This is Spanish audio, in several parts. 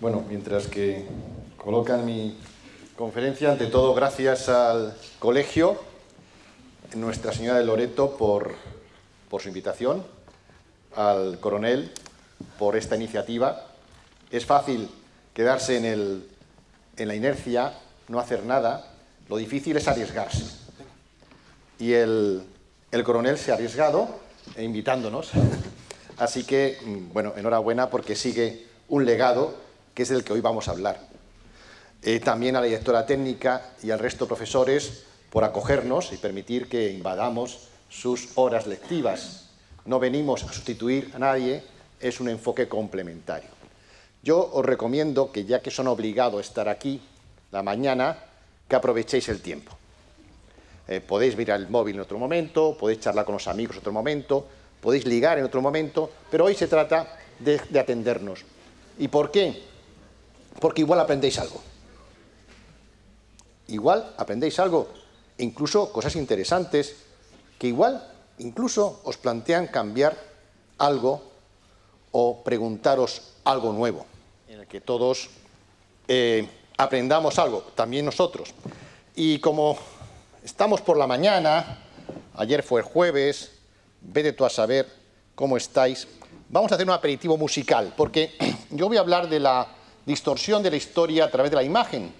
Bueno, mientras que colocan mi conferencia, ante todo, gracias al Colegio Nuestra Señora de Loreto por su invitación, al coronel por esta iniciativa. Es fácil quedarse en la inercia, no hacer nada. Lo difícil es arriesgarse. Y el coronel se ha arriesgado invitándonos. Así que, bueno, enhorabuena porque sigue un legado que es del que hoy vamos a hablar. También a la directora técnica y al resto de profesores por acogernos y permitir que invadamos sus horas lectivas. No venimos a sustituir a nadie, es un enfoque complementario. Yo os recomiendo que, ya que son obligados a estar aquí la mañana, que aprovechéis el tiempo. Podéis mirar el móvil en otro momento, podéis charlar con los amigos en otro momento, podéis ligar en otro momento, pero hoy se trata de atendernos. ¿Y por qué? Porque igual aprendéis algo. Igual aprendéis algo, incluso cosas interesantes, que igual incluso os plantean cambiar algo o preguntaros algo nuevo, en el que todos aprendamos algo, también nosotros. Y como estamos por la mañana, ayer fue el jueves, vete tú a saber cómo estáis, vamos a hacer un aperitivo musical, porque yo voy a hablar de la distorsión de la historia a través de la imagen.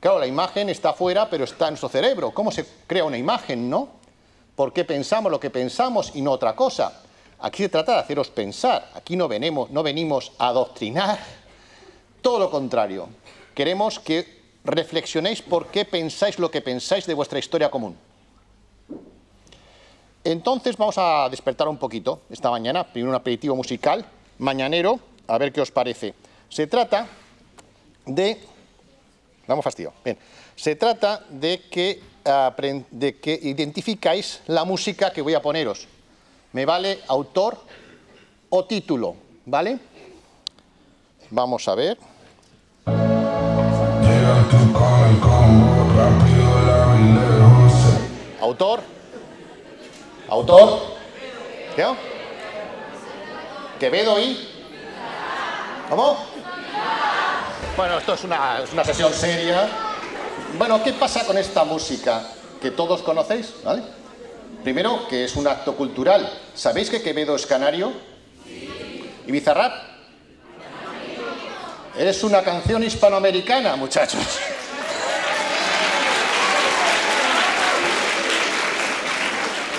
Claro, la imagen está fuera, pero está en nuestro cerebro. ¿Cómo se crea una imagen, no? ¿Por qué pensamos lo que pensamos y no otra cosa? Aquí se trata de haceros pensar. Aquí no venimos a adoctrinar. Todo lo contrario. Queremos que reflexionéis por qué pensáis lo que pensáis de vuestra historia común. Entonces vamos a despertar un poquito esta mañana. Primero un aperitivo musical, mañanero, a ver qué os parece. Se trata de... Damos fastidio. Bien. Se trata de que identificáis la música que voy a poneros. Me vale autor o título, ¿vale? Vamos a ver. Autor. Autor. ¿Qué? Quevedo y... ¿Cómo? Bueno, esto es una sesión seria. Bueno, ¿qué pasa con esta música que todos conocéis? ¿Vale? Primero, que es un acto cultural. ¿Sabéis que Quevedo es canario? Sí. ¿Y Bizarrap? Sí. Es una canción hispanoamericana, muchachos.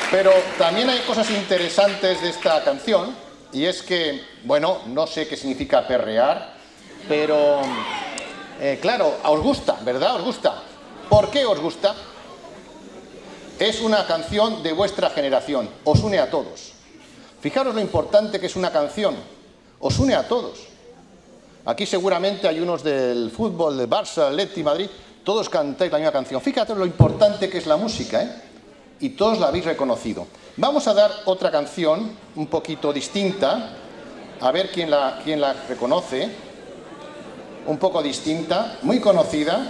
Pero también hay cosas interesantes de esta canción. Y es que, bueno, no sé qué significa perrear, pero, claro, os gusta, ¿verdad? Os gusta. ¿Por qué os gusta? Es una canción de vuestra generación, os une a todos. Fijaros lo importante que es una canción, os une a todos. Aquí seguramente hay unos del fútbol, del Barça, Atleti, Madrid, todos cantáis la misma canción. Fíjate lo importante que es la música, ¿eh? Y todos la habéis reconocido. Vamos a dar otra canción un poquito distinta, a ver quién la reconoce. Un poco distinta, muy conocida.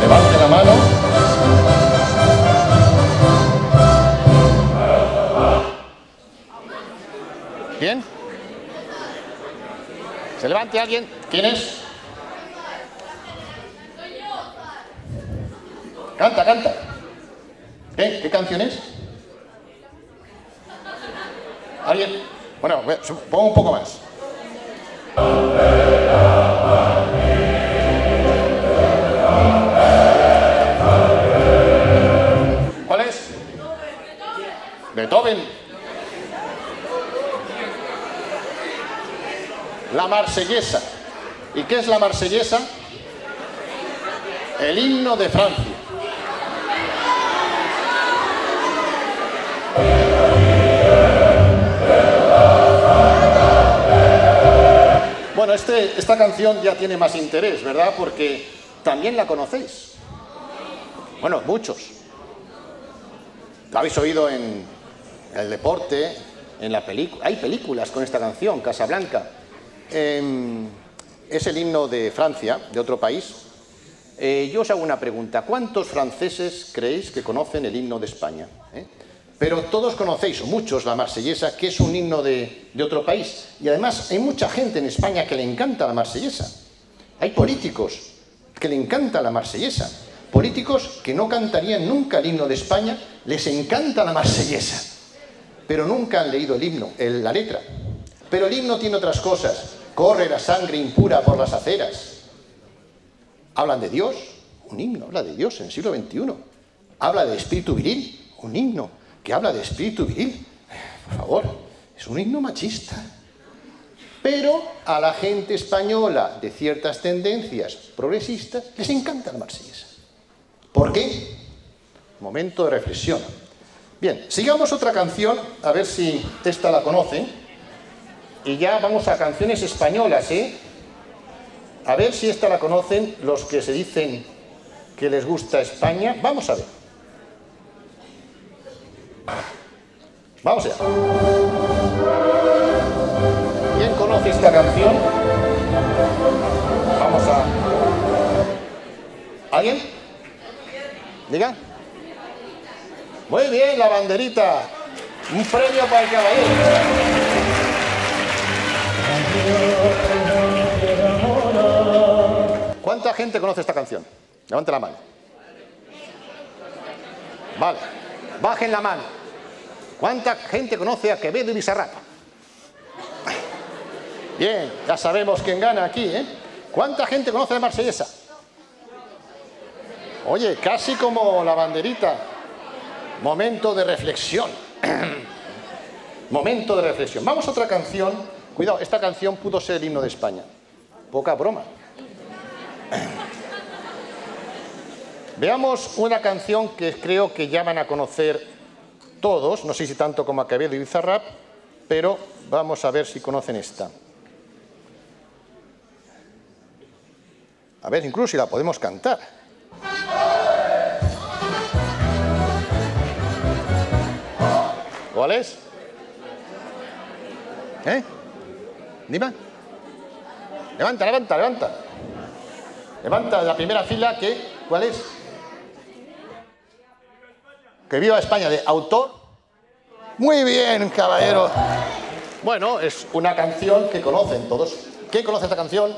Levante la mano. ¿Quién? ¿Se levante alguien? ¿Quién es? Canta, canta. ¿Qué canción es? ¿Alguien? Bueno, pongo un poco más. ¿Cuál es? Beethoven. La Marsellesa. ¿Y qué es la Marsellesa? El himno de Francia. Bueno, esta canción ya tiene más interés, ¿verdad? Porque también la conocéis. Bueno, muchos. La habéis oído en el deporte, en la película. Hay películas con esta canción, Casablanca. Es el himno de Francia, de otro país, Yo os hago una pregunta. ¿Cuántos franceses creéis que conocen el himno de España? Pero todos conocéis, o muchos, la Marsellesa, que es un himno de otro país. Y además hay mucha gente en España que le encanta la Marsellesa. Hay políticos que le encanta la Marsellesa. Políticos que no cantarían nunca el himno de España, les encanta la Marsellesa. Pero nunca han leído el himno, la letra. Pero el himno tiene otras cosas. Corre la sangre impura por las aceras. Hablan de Dios, un himno, habla de Dios en el siglo XXI. Habla de espíritu viril, un himno que habla de espíritu viril. Por favor, es un himno machista. Pero a la gente española de ciertas tendencias progresistas les encanta la Marsellesa. ¿Por qué? Momento de reflexión. Bien, sigamos otra canción, a ver si esta la conocen. Y ya vamos a canciones españolas, A ver si esta la conocen los que se dicen que les gusta España. Vamos a ver. Vamos allá. ¿Quién conoce esta canción? Vamos a... ¿Alguien? Diga. Muy bien, La Banderita. Un premio para el caballero. ¿Cuánta gente conoce esta canción? Levante la mano. Vale, bajen la mano. ¿Cuánta gente conoce a Quevedo y Bizarrap? Bien, ya sabemos quién gana aquí, ¿Cuánta gente conoce a Marsellesa? Oye, casi como La Banderita. Momento de reflexión. Momento de reflexión. Vamos a otra canción. Cuidado, esta canción pudo ser el himno de España. Poca broma. Veamos una canción que creo que ya van a conocer todos, no sé si tanto como a Quevedo y Bizarrap, pero vamos a ver si conocen esta. A ver, incluso si la podemos cantar. ¿Cuál es? Dime. Levanta, levanta, levanta. Levanta la primera fila que... ¿Cuál es? Que viva España, de autor. Muy bien, caballero. Bueno, es una canción que conocen todos. ¿Quién conoce esta canción?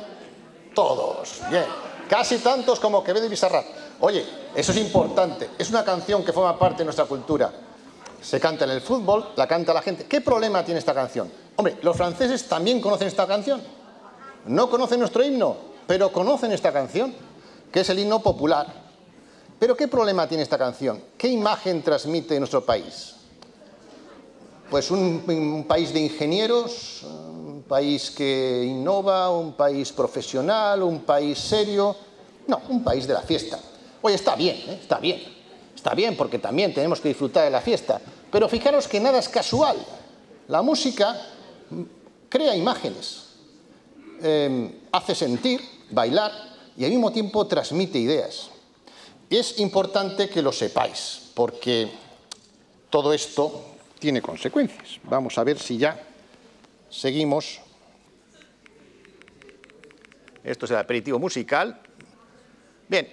Todos. Bien. Casi tantos como Quevedo y Bizarrap. Oye, eso es importante. Es una canción que forma parte de nuestra cultura. Se canta en el fútbol, la canta la gente. ¿Qué problema tiene esta canción? Hombre, los franceses también conocen esta canción. No conocen nuestro himno, pero conocen esta canción, que es el himno popular. ¿Pero qué problema tiene esta canción? ¿Qué imagen transmite nuestro país? Pues un país de ingenieros, un país que innova, un país profesional, un país serio... No, un país de la fiesta. Oye, está bien, está bien. Está bien porque también tenemos que disfrutar de la fiesta. Pero fijaros que nada es casual. La música crea imágenes, hace sentir, bailar y al mismo tiempo transmite ideas. Es importante que lo sepáis porque todo esto tiene consecuencias. Vamos a ver si ya seguimos. Esto es el aperitivo musical. Bien,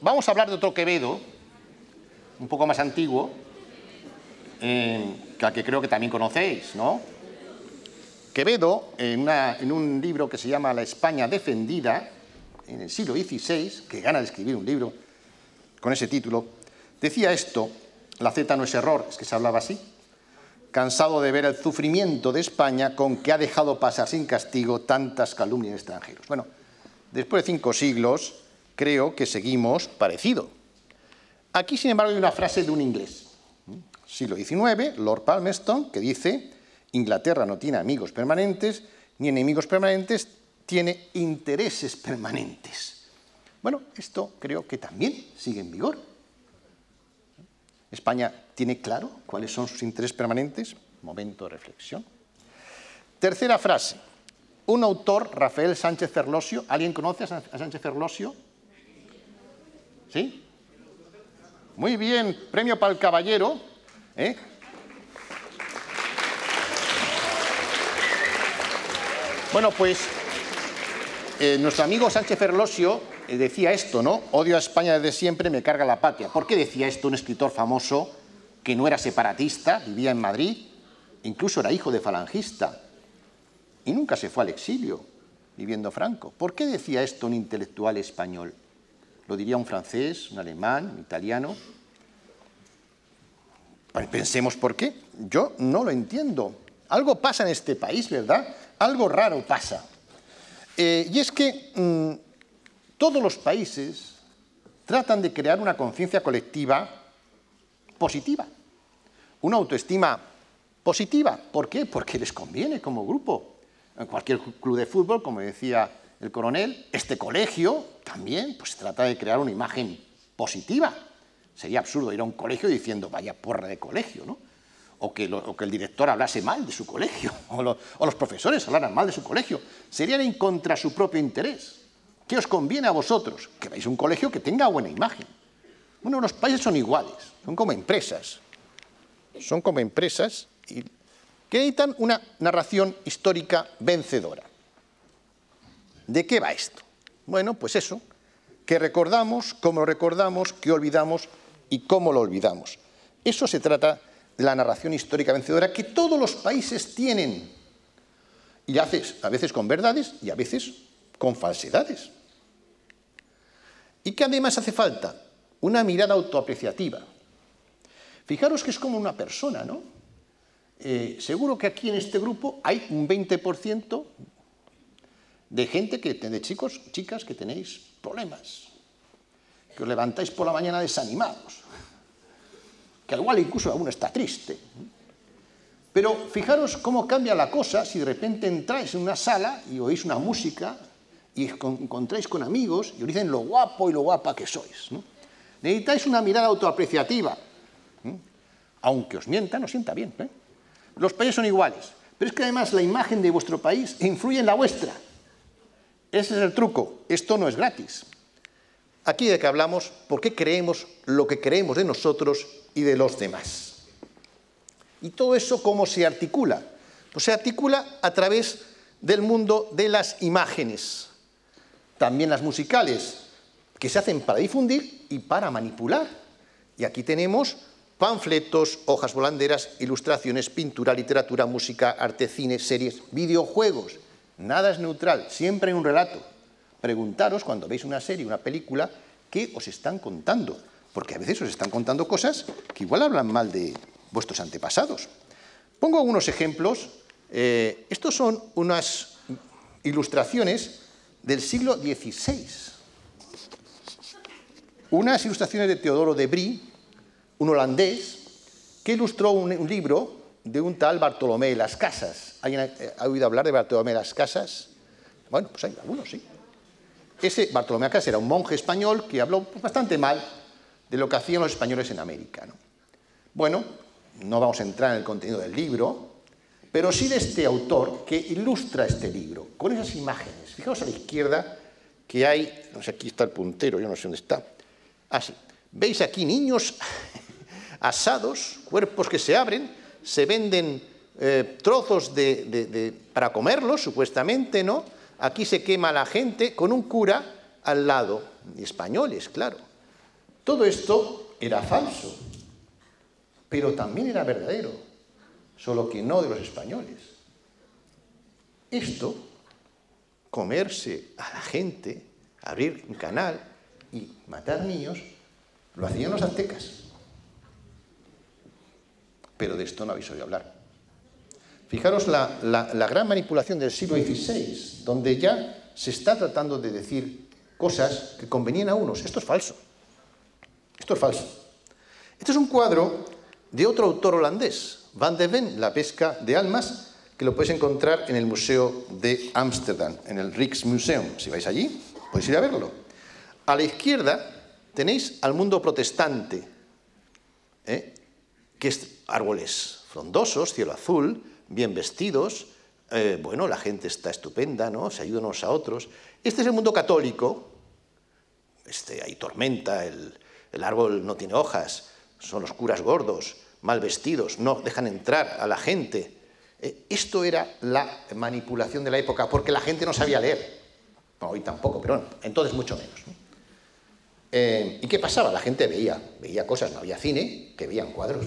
vamos a hablar de otro Quevedo, un poco más antiguo, que creo que también conocéis, ¿no? Quevedo, en un libro que se llama La España defendida, en el siglo XVI, que gana de escribir un libro con ese título, decía esto: la Z no es error, es que se hablaba así. Cansado de ver el sufrimiento de España con que ha dejado pasar sin castigo tantas calumnias de extranjeros. Bueno, después de 5 siglos, creo que seguimos parecido. Aquí, sin embargo, hay una frase de un inglés. Siglo XIX, Lord Palmerston, que dice... Inglaterra no tiene amigos permanentes, ni enemigos permanentes, tiene intereses permanentes. Bueno, esto creo que también sigue en vigor. España tiene claro cuáles son sus intereses permanentes. Momento de reflexión. Tercera frase. Un autor, Rafael Sánchez Ferlosio. ¿Alguien conoce a Sánchez Ferlosio? ¿Sí? Muy bien, premio para el caballero. Bueno, pues nuestro amigo Sánchez Ferlosio decía esto, ¿no? Odio a España desde siempre, me carga la patria. ¿Por qué decía esto un escritor famoso que no era separatista, vivía en Madrid, incluso era hijo de falangista y nunca se fue al exilio viviendo Franco? ¿Por qué decía esto un intelectual español? ¿Lo diría un francés, un alemán, un italiano? Pensemos por qué. Yo no lo entiendo. Algo pasa en este país, ¿verdad? Algo raro pasa. Y es que todos los países tratan de crear una conciencia colectiva positiva, una autoestima positiva. ¿Por qué? Porque les conviene como grupo. En cualquier club de fútbol, como decía el coronel, este colegio también pues trata de crear una imagen positiva. Sería absurdo ir a un colegio diciendo vaya porra de colegio, ¿no? O que el director hablase mal de su colegio, o los profesores hablaran mal de su colegio. Serían en contra su propio interés. ¿Qué os conviene a vosotros? Que veáis un colegio que tenga buena imagen. Bueno, los países son iguales, son como empresas. Son como empresas y que necesitan una narración histórica vencedora. ¿De qué va esto? Bueno, pues eso, que recordamos, cómo recordamos, qué olvidamos y cómo lo olvidamos. Eso se trata de la narración histórica vencedora que todos los países tienen. Y haces a veces con verdades y a veces con falsedades. Y que además hace falta una mirada autoapreciativa. Fijaros que es como una persona, ¿no? Seguro que aquí en este grupo hay un 20% de gente, de chicos, chicas, que tenéis problemas, que os levantáis por la mañana desanimados, que al igual incluso aún está triste. Pero fijaros cómo cambia la cosa si de repente entráis en una sala y oís una música y os encontráis con amigos y os dicen lo guapo y lo guapa que sois, ¿no? Necesitáis una mirada autoapreciativa, ¿no? Aunque os mientan, os sienta bien, ¿eh? Los países son iguales, pero es que además la imagen de vuestro país influye en la vuestra. Ese es el truco, esto no es gratis. Aquí de que hablamos, por qué creemos lo que creemos de nosotros y de los demás. ¿Y todo eso cómo se articula? Pues se articula a través del mundo de las imágenes, también las musicales, que se hacen para difundir y para manipular. Y aquí tenemos panfletos, hojas volanderas, ilustraciones, pintura, literatura, música, arte, cine, series, videojuegos. Nada es neutral, siempre hay un relato. Preguntaros cuando veis una serie, una película, qué os están contando, porque a veces os están contando cosas que igual hablan mal de vuestros antepasados. Pongo algunos ejemplos. Estos son unas ilustraciones del siglo XVI. Unas ilustraciones de Theodor de Bry, un holandés, que ilustró un libro de un tal Bartolomé de las Casas. ¿Alguien ha oído hablar de Bartolomé de las Casas? Bueno, pues hay algunos, sí. Ese Bartolomé de las Casas era un monje español que habló bastante mal de lo que hacían los españoles en América, ¿no? Bueno, no vamos a entrar en el contenido del libro, pero sí de este autor que ilustra este libro, con esas imágenes. Fijaos a la izquierda que hay, no sé, aquí está el puntero, yo no sé dónde está. Ah, sí. Veis aquí niños asados, cuerpos que se abren, se venden trozos para comerlos, supuestamente, ¿no? Aquí se quema la gente con un cura al lado, españoles, claro. Todo esto era falso, pero también era verdadero, solo que no de los españoles. Esto, comerse a la gente, abrir un canal y matar niños, lo hacían los aztecas. Pero de esto no habéis oído hablar. Fijaros la gran manipulación del siglo XVI, donde ya se está tratando de decir cosas que convenían a unos. Esto es falso. Esto es falso. Este es un cuadro de otro autor holandés, Van der Venne, La pesca de almas, que lo podéis encontrar en el Museo de Ámsterdam, en el Rijksmuseum. Si vais allí, podéis ir a verlo. A la izquierda tenéis al mundo protestante, que es árboles frondosos, cielo azul, bien vestidos, bueno, la gente está estupenda, ¿no? Se ayudan unos a otros. Este es el mundo católico, hay tormenta, el árbol no tiene hojas, son los curas gordos, mal vestidos, no dejan entrar a la gente. Esto era la manipulación de la época, porque la gente no sabía leer. Bueno, hoy tampoco, pero entonces mucho menos, ¿no? ¿Y qué pasaba? La gente veía cosas, no había cine, que veían cuadros.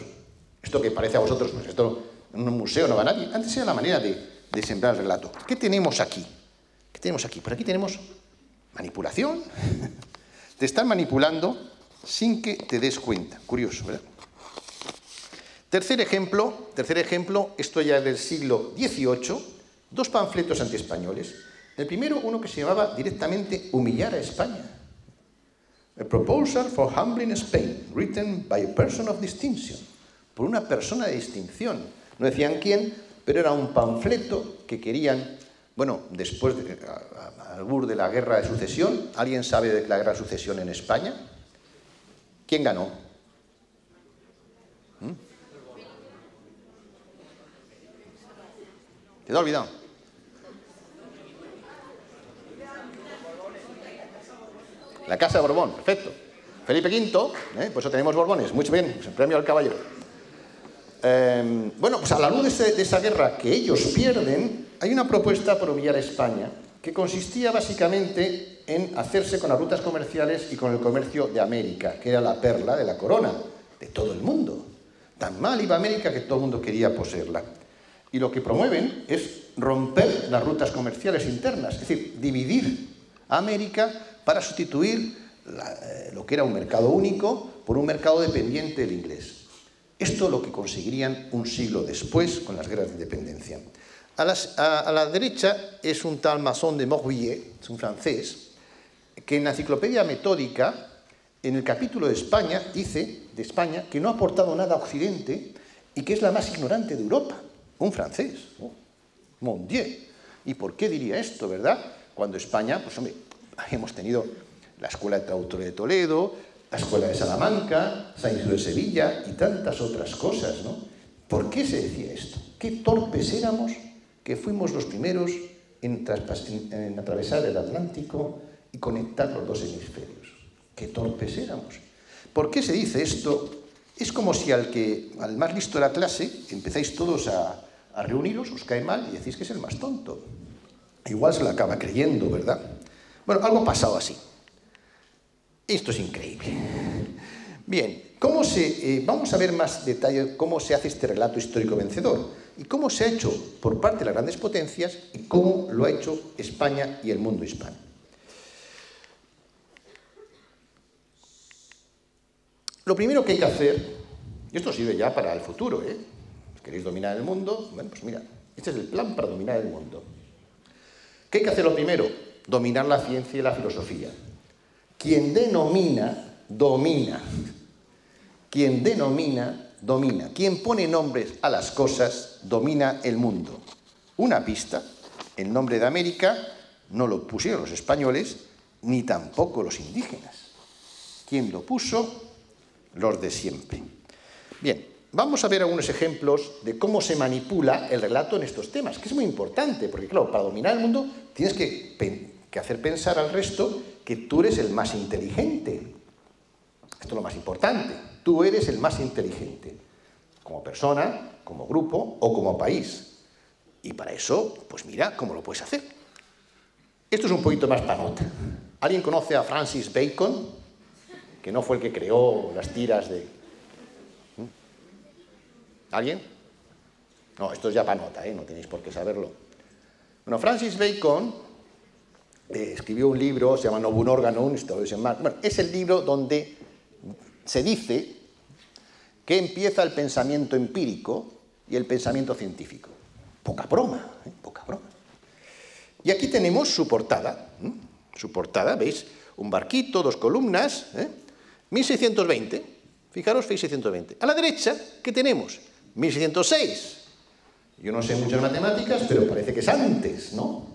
Esto que parece a vosotros, pues esto en un museo no va nadie. Antes era la manera de sembrar el relato. ¿Qué tenemos aquí? ¿Qué tenemos aquí? Por aquí tenemos manipulación. Te están manipulando sin que te des cuenta. Curioso, ¿verdad? Tercer ejemplo, esto ya es del siglo XVIII, dos panfletos antiespañoles. El primero, uno que se llamaba directamente Humillar a España. A proposal for humbling Spain, written by a person of distinction. Por una persona de distinción. No decían quién, pero era un panfleto que querían, bueno, después, albur de la Guerra de Sucesión. ¿Alguien sabe de la Guerra de Sucesión en España? ¿Quién ganó? ¿Te lo he olvidado? La Casa de Borbón, perfecto. Felipe V, por eso tenemos Borbones, muy bien, pues el premio al caballero. Bueno, pues a la luz de esa guerra que ellos pierden, hay una propuesta para humillar a España que consistía básicamente en hacerse con las rutas comerciales y con el comercio de América, que era la perla de la corona de todo el mundo. Tan mal iba América que todo el mundo quería poseerla. Y lo que promueven es romper las rutas comerciales internas, es decir, dividir a América para sustituir lo que era un mercado único por un mercado dependiente del inglés. Esto es lo que conseguirían un siglo después con las guerras de independencia. A la derecha es un tal Masón de Montvillier, es un francés, que en la Enciclopedia Metódica, en el capítulo de España, dice de España que no ha aportado nada a Occidente y que es la más ignorante de Europa. Un francés, oh, mon Dieu. ¿Y por qué diría esto, verdad? Cuando España, pues hombre, hemos tenido la Escuela de Traductores de Toledo, la Escuela de Salamanca, San Isidro de Sevilla y tantas otras cosas, ¿no? ¿Por qué se decía esto? ¿Qué torpes éramos que fuimos los primeros en atravesar el Atlántico y conectar los dos hemisferios? ¿Qué torpes éramos? ¿Por qué se dice esto? Es como si al más listo de la clase empezáis todos a reuniros, os cae mal y decís que es el más tonto. Igual se lo acaba creyendo, ¿verdad? Bueno, algo ha pasado así. Esto es increíble. Bien, vamos a ver más detalle cómo se hace este relato histórico vencedor y cómo se ha hecho por parte de las grandes potencias y cómo lo ha hecho España y el mundo hispano. Lo primero que hay que hacer, y esto sirve ya para el futuro, si queréis dominar el mundo, bueno, pues mira, este es el plan para dominar el mundo. ¿Qué hay que hacer lo primero? Dominar la ciencia y la filosofía. Quien denomina, domina. Quien denomina, domina. Quien pone nombres a las cosas, domina el mundo. Una pista, el nombre de América no lo pusieron los españoles, ni tampoco los indígenas. Quien lo puso, los de siempre. Bien, vamos a ver algunos ejemplos de cómo se manipula el relato en estos temas, que es muy importante, porque claro, para dominar el mundo tienes que hacer pensar al resto que tú eres el más inteligente. Esto es lo más importante. Tú eres el más inteligente, como persona, como grupo o como país. Y para eso, pues mira cómo lo puedes hacer. Esto es un poquito más para nota. ¿Alguien conoce a Francis Bacon? Que no fue el que creó las tiras de... ¿Alguien? No, esto es ya para nota, no tenéis por qué saberlo. Bueno, Francis Bacon escribió un libro, se llama Novum Organum, bueno, es el libro donde se dice que empieza el pensamiento empírico y el pensamiento científico. Poca broma, poca broma. Y aquí tenemos su portada, ¿veis? Un barquito, dos columnas, 1620, fijaros, 1620. A la derecha, ¿qué tenemos? 1606. Yo no sé muchas matemáticas, pero parece que es antes, ¿no?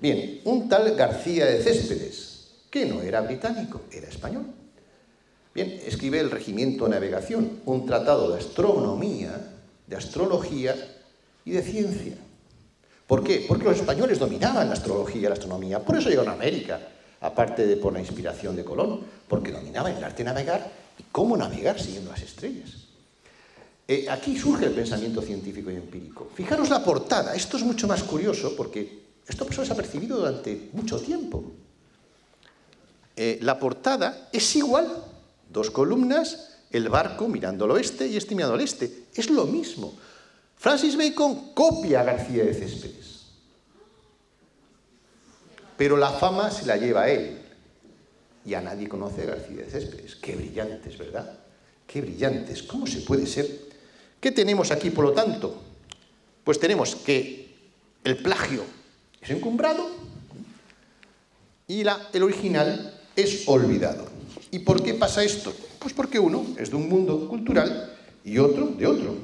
Bien, un tal García de Céspedes, que no era británico, era español. Bien, escribe el Regimiento de Navegación, un tratado de astronomía, de astrología y de ciencia. ¿Por qué? Porque los españoles dominaban la astrología y la astronomía, por eso llegaron a América. Aparte de por la inspiración de Colón, porque dominaba el arte de navegar y cómo navegar siguiendo las estrellas. Aquí surge el pensamiento científico y empírico. Fijaros la portada, esto es mucho más curioso porque esto se ha percibido durante mucho tiempo. La portada es igual, dos columnas, el barco mirando al oeste y este mirando al este, es lo mismo. Francis Bacon copia a García de Céspedes, pero la fama se la lleva a él. Ya nadie conoce a García de Céspedes. Qué brillantes, ¿verdad? Qué brillantes. ¿Cómo se puede ser? ¿Qué tenemos aquí, por lo tanto? Pues tenemos que el plagio es encumbrado y el original es olvidado. ¿Y por qué pasa esto? Pues porque uno es de un mundo cultural y otro de otro.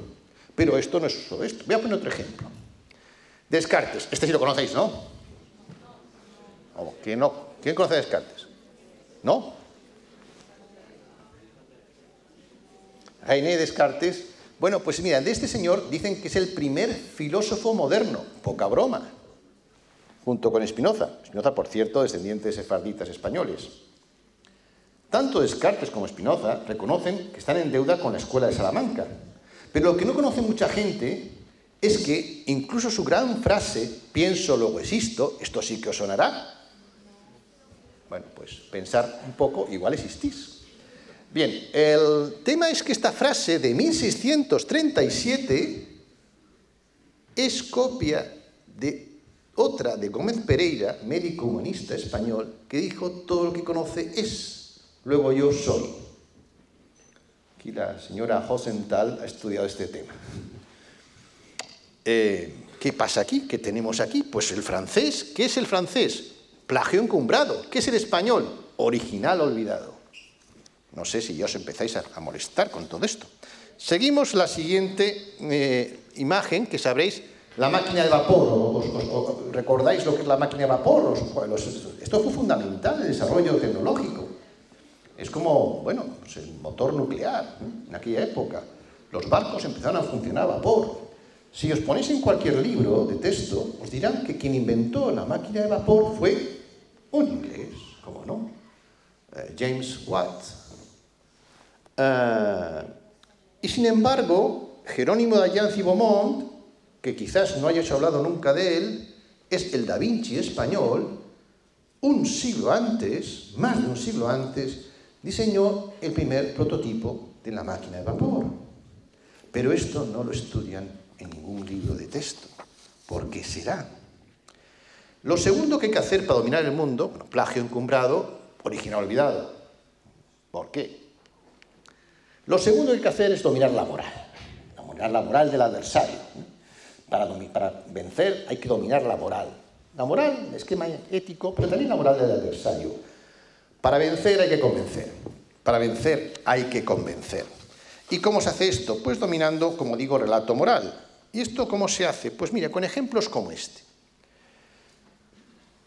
Pero esto no es solo esto. Voy a poner otro ejemplo. Descartes. Este sí lo conocéis, ¿no? ¿Quién no? ¿Quién conoce a Descartes? ¿No? René Descartes. Bueno, pues mira, de este señor dicen que es el primer filósofo moderno. Poca broma. Junto con Spinoza. Spinoza, por cierto, descendiente de sefarditas españoles. Tanto Descartes como Spinoza reconocen que están en deuda con la escuela de Salamanca. Pero lo que no conoce mucha gente es que incluso su gran frase, pienso, luego existo, esto sí que os sonará. Bueno, pues pensar un poco, igual existís. Bien, el tema es que esta frase de 1637 es copia de otra de Gómez Pereira, médico humanista español, que dijo todo lo que conoce es, luego yo soy. Aquí la señora Holzenthal ha estudiado este tema. ¿Qué pasa aquí? ¿Qué tenemos aquí? Pues el francés. ¿Qué es el francés? Plagio encumbrado. ¿Qué es el español? Original olvidado. No sé si ya os empezáis a molestar con todo esto. Seguimos la siguiente imagen, que sabréis, la máquina de vapor. ¿Os recordáis lo que es la máquina de vapor? Esto fue fundamental en el desarrollo tecnológico. Es como, bueno, pues el motor nuclear, ¿eh? En aquella época. Los barcos empezaron a funcionar a vapor. Si os ponéis en cualquier libro de texto, os dirán que quien inventó la máquina de vapor fue un inglés, ¿cómo no? James Watt. Y sin embargo, Jerónimo de Ayanz y Beaumont, que quizás no hayáis hablado nunca de él, es el Da Vinci español, un siglo antes, más de un siglo antes, diseñó el primer prototipo de la máquina de vapor. Pero esto no lo estudian en ningún libro de texto. ¿Por qué será? Lo segundo que hay que hacer para dominar el mundo, bueno, plagio encumbrado, original olvidado. ¿Por qué? Lo segundo que hay que hacer es dominar la moral. Dominar la moral del adversario. Para vencer hay que dominar la moral. La moral, el esquema ético, pero también la moral del adversario. Para vencer hay que convencer. Para vencer hay que convencer. ¿Y cómo se hace esto? Pues dominando, como digo, relato moral. ¿Y esto cómo se hace? Pues mira, con ejemplos como este.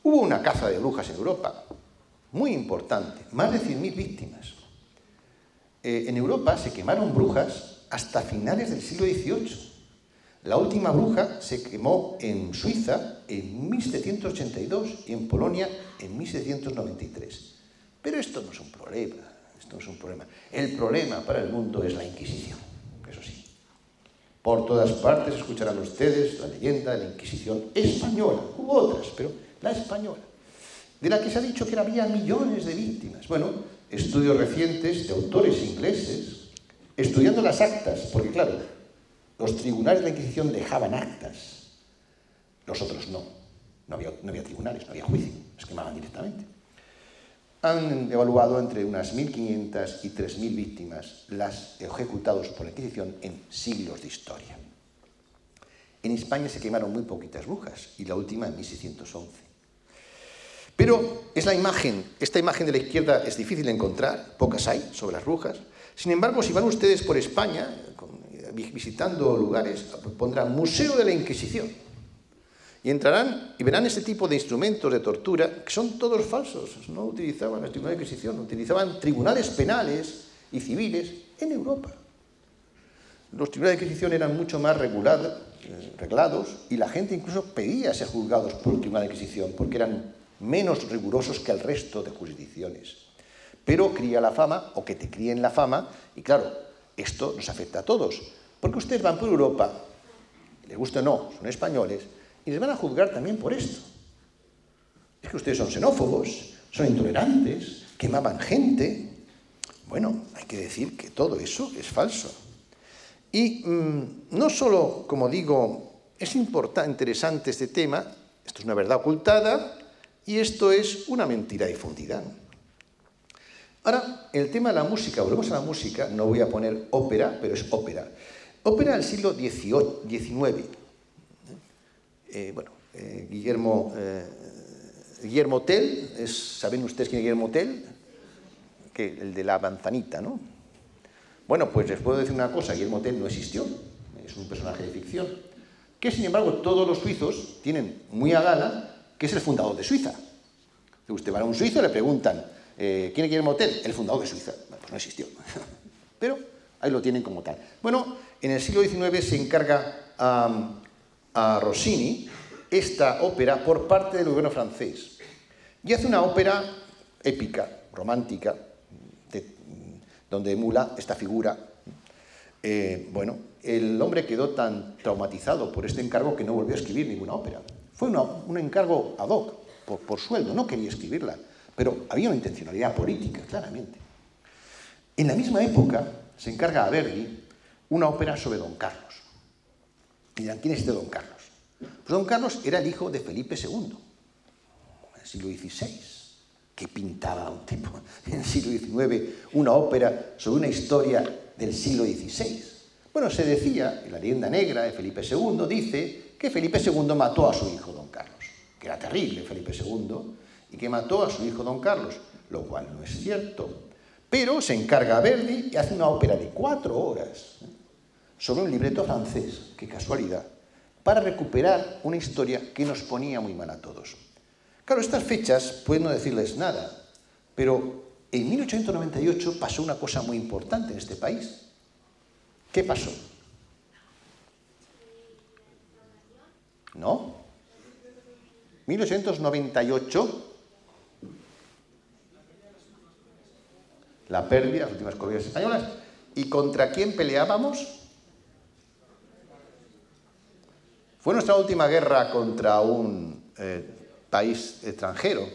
Hubo una caza de brujas en Europa, muy importante, más de 100.000 víctimas. En Europa se quemaron brujas hasta finales del siglo XVIII. La última bruja se quemó en Suiza en 1782 y en Polonia en 1793. Pero esto no es un problema. Esto es un problema. El problema para el mundo es la Inquisición, eso sí. Por todas partes escucharán ustedes la leyenda de la Inquisición española. Hubo otras, pero la española, de la que se ha dicho que había millones de víctimas. Bueno, estudios recientes de autores ingleses, estudiando las actas, porque claro, los tribunales de la Inquisición dejaban actas, los otros no. No había tribunales, no había juicio, los quemaban directamente. Han evaluado entre unas 1.500 y 3.000 víctimas, las ejecutadas por la Inquisición en siglos de historia. En España se quemaron muy poquitas brujas, y la última en 1611. Pero es la imagen, esta imagen de la izquierda es difícil de encontrar, pocas hay sobre las brujas. Sin embargo, si van ustedes por España, visitando lugares, pondrán Museo de la Inquisición. Y entrarán y verán este tipo de instrumentos de tortura, que son todos falsos, no utilizaban el tribunal de Inquisición, utilizaban tribunales penales y civiles en Europa. Los tribunales de Inquisición eran mucho más reglados y la gente incluso pedía ser juzgados por el tribunal de Inquisición porque eran menos rigurosos que el resto de jurisdicciones. Pero cría la fama, o que te críen la fama, y claro, esto nos afecta a todos, porque ustedes van por Europa, les gusta o no, son españoles, y les van a juzgar también por esto. Es que ustedes son xenófobos, son intolerantes, quemaban gente. Bueno, hay que decir que todo eso es falso. Y no solo, como digo, es interesante este tema, esto es una verdad ocultada y esto es una mentira difundida. Ahora, el tema de la música, volvemos a la música, no voy a poner ópera, pero es ópera. Ópera del siglo XIX. Guillermo Tell, ¿saben ustedes quién es Guillermo Tell? Que, el de la manzanita, ¿no? Bueno, pues les puedo decir una cosa, Guillermo Tell no existió, es un personaje de ficción, que sin embargo todos los suizos tienen muy a gana que es el fundador de Suiza. Usted va a un suizo y le preguntan, ¿quién es Guillermo Tell? El fundador de Suiza. Bueno, pues no existió, pero ahí lo tienen como tal. Bueno, en el siglo XIX se encarga a Rossini esta ópera por parte del gobierno francés y hace una ópera épica, romántica, donde emula esta figura. Bueno, el hombre quedó tan traumatizado por este encargo que no volvió a escribir ninguna ópera. Fue un encargo ad hoc, por sueldo, no quería escribirla, pero había una intencionalidad política, claramente. En la misma época se encarga a Verdi una ópera sobre Don Carlos. Y dirán, ¿quién es este Don Carlos? Pues Don Carlos era el hijo de Felipe II, en el siglo XVI. ¿Qué pintaba un tipo en el siglo XIX una ópera sobre una historia del siglo XVI? Bueno, se decía, en la leyenda negra de Felipe II, dice que Felipe II mató a su hijo Don Carlos, que era terrible Felipe II, y que mató a su hijo Don Carlos, lo cual no es cierto. Pero se encarga a Verdi y hace una ópera de 4 horas sobre un libreto francés, qué casualidad, para recuperar una historia que nos ponía muy mal a todos. Claro, estas fechas pueden no decirles nada, pero en 1898 pasó una cosa muy importante en este país. ¿Qué pasó? ¿No? 1898, la pérdida de las últimas colonias españolas. ¿Y contra quién peleábamos? Fue nuestra última guerra contra un país extranjero.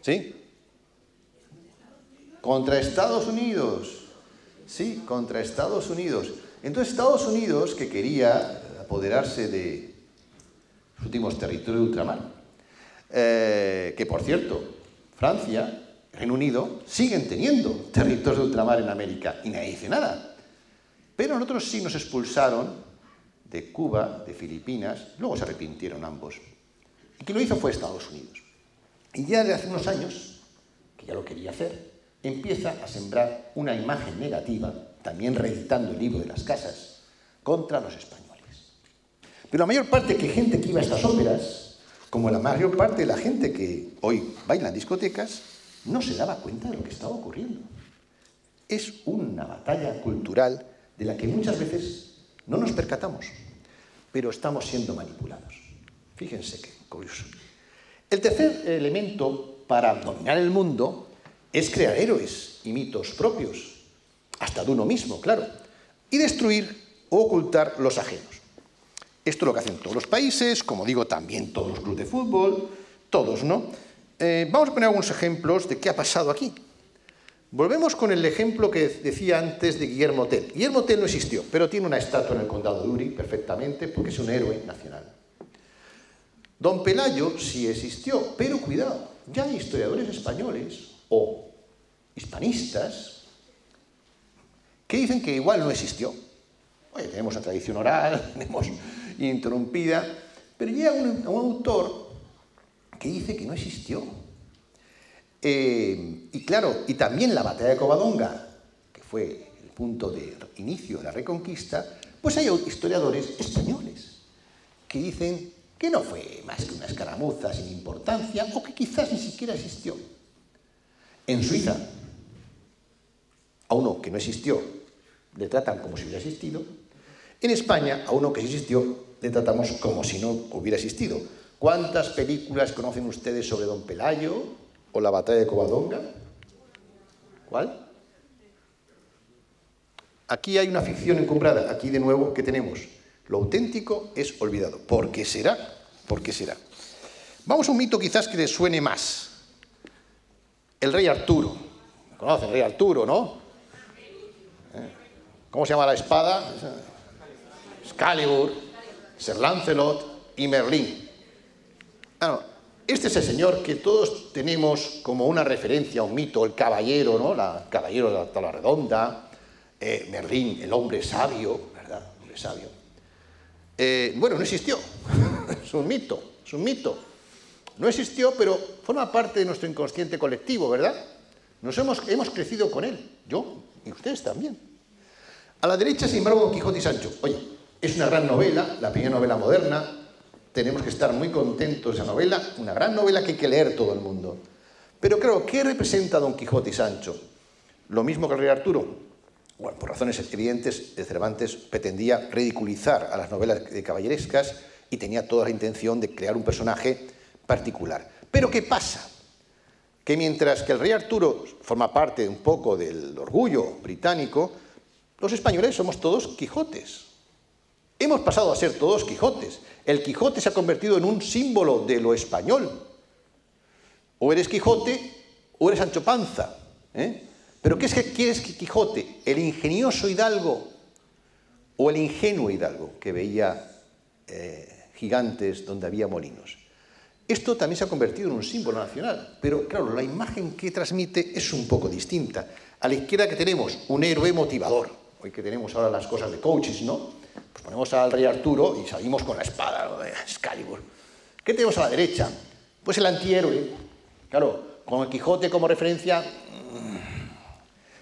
¿Sí? Contra Estados Unidos. Sí, contra Estados Unidos. Entonces Estados Unidos, que quería apoderarse de los últimos territorios de ultramar, que por cierto, Francia, Reino Unido, siguen teniendo territorios de ultramar en América y nadie dice nada. Pero nosotros sí nos expulsaron de Cuba, de Filipinas, luego se arrepintieron ambos. Y quien lo hizo fue Estados Unidos. Y ya desde hace unos años, que ya lo quería hacer, empieza a sembrar una imagen negativa, también reeditando el libro de las casas, contra los españoles. Pero la mayor parte que gente que iba a estas óperas, como la mayor parte de la gente que hoy baila en discotecas, no se daba cuenta de lo que estaba ocurriendo. Es una batalla cultural de la que muchas veces no nos percatamos, pero estamos siendo manipulados. Fíjense qué curioso. El tercer elemento para dominar el mundo es crear héroes y mitos propios, hasta de uno mismo, claro, y destruir o ocultar los ajenos. Esto es lo que hacen todos los países, como digo, también todos los clubes de fútbol, todos, ¿no? Vamos a poner algunos ejemplos de qué ha pasado aquí. Volvemos con el ejemplo que decía antes de Guillermo Tell. Guillermo Tell no existió, pero tiene una estatua en el condado de Uri, perfectamente, porque es un héroe nacional. Don Pelayo sí existió, pero cuidado, ya hay historiadores españoles o hispanistas que dicen que igual no existió. Oye, tenemos una tradición oral, tenemos interrumpida, pero llega un autor que dice que no existió. Y claro, y también la batalla de Covadonga, que fue el punto de inicio de la Reconquista, pues hay historiadores españoles que dicen que no fue más que una escaramuza sin importancia o que quizás ni siquiera existió. En Suiza, a uno que no existió le tratan como si hubiera existido. En España, a uno que existió le tratamos como si no hubiera existido. ¿Cuántas películas conocen ustedes sobre Don Pelayo? ¿O la batalla de Covadonga? ¿Cuál? Aquí hay una ficción encumbrada. Aquí, de nuevo, ¿qué tenemos? Lo auténtico es olvidado. ¿Por qué será? ¿Por qué será? Vamos a un mito quizás que les suene más. El rey Arturo. ¿Me conocen? El rey Arturo, ¿no? ¿Cómo se llama la espada? Excalibur, Sir Lancelot y Merlín. Ah, no. Este es el señor que todos tenemos como una referencia, un mito, el caballero, ¿no? El caballero de la tabla redonda, Merlín, el hombre sabio, ¿verdad? El hombre sabio. Bueno, no existió, es un mito. No existió, pero forma parte de nuestro inconsciente colectivo, ¿verdad? Hemos crecido con él, yo y ustedes también. A la derecha, sin embargo, Don Quijote y Sancho. Oye, es una gran novela, la primera novela moderna. Tenemos que estar muy contentos de esa novela, una gran novela que hay que leer todo el mundo. Pero claro, ¿qué representa Don Quijote y Sancho? ¿Lo mismo que el rey Arturo? Bueno, por razones evidentes, Cervantes pretendía ridiculizar a las novelas caballerescas y tenía toda la intención de crear un personaje particular. Pero ¿qué pasa? Que mientras que el rey Arturo forma parte un poco del orgullo británico, los españoles somos todos Quijotes. Hemos pasado a ser todos Quijotes. El Quijote se ha convertido en un símbolo de lo español. O eres Quijote o eres Sancho Panza. ¿Pero qué es que quieres Quijote? ¿El ingenioso hidalgo o el ingenuo hidalgo que veía gigantes donde había molinos? Esto también se ha convertido en un símbolo nacional. Pero claro, la imagen que transmite es un poco distinta. A la izquierda que tenemos un héroe motivador. Hoy que tenemos ahora las cosas de coaches, ¿no? Pues ponemos al rey Arturo y salimos con la espada, ¿no? De Excalibur. ¿Qué tenemos a la derecha? Pues el antihéroe. Claro, con el Quijote como referencia,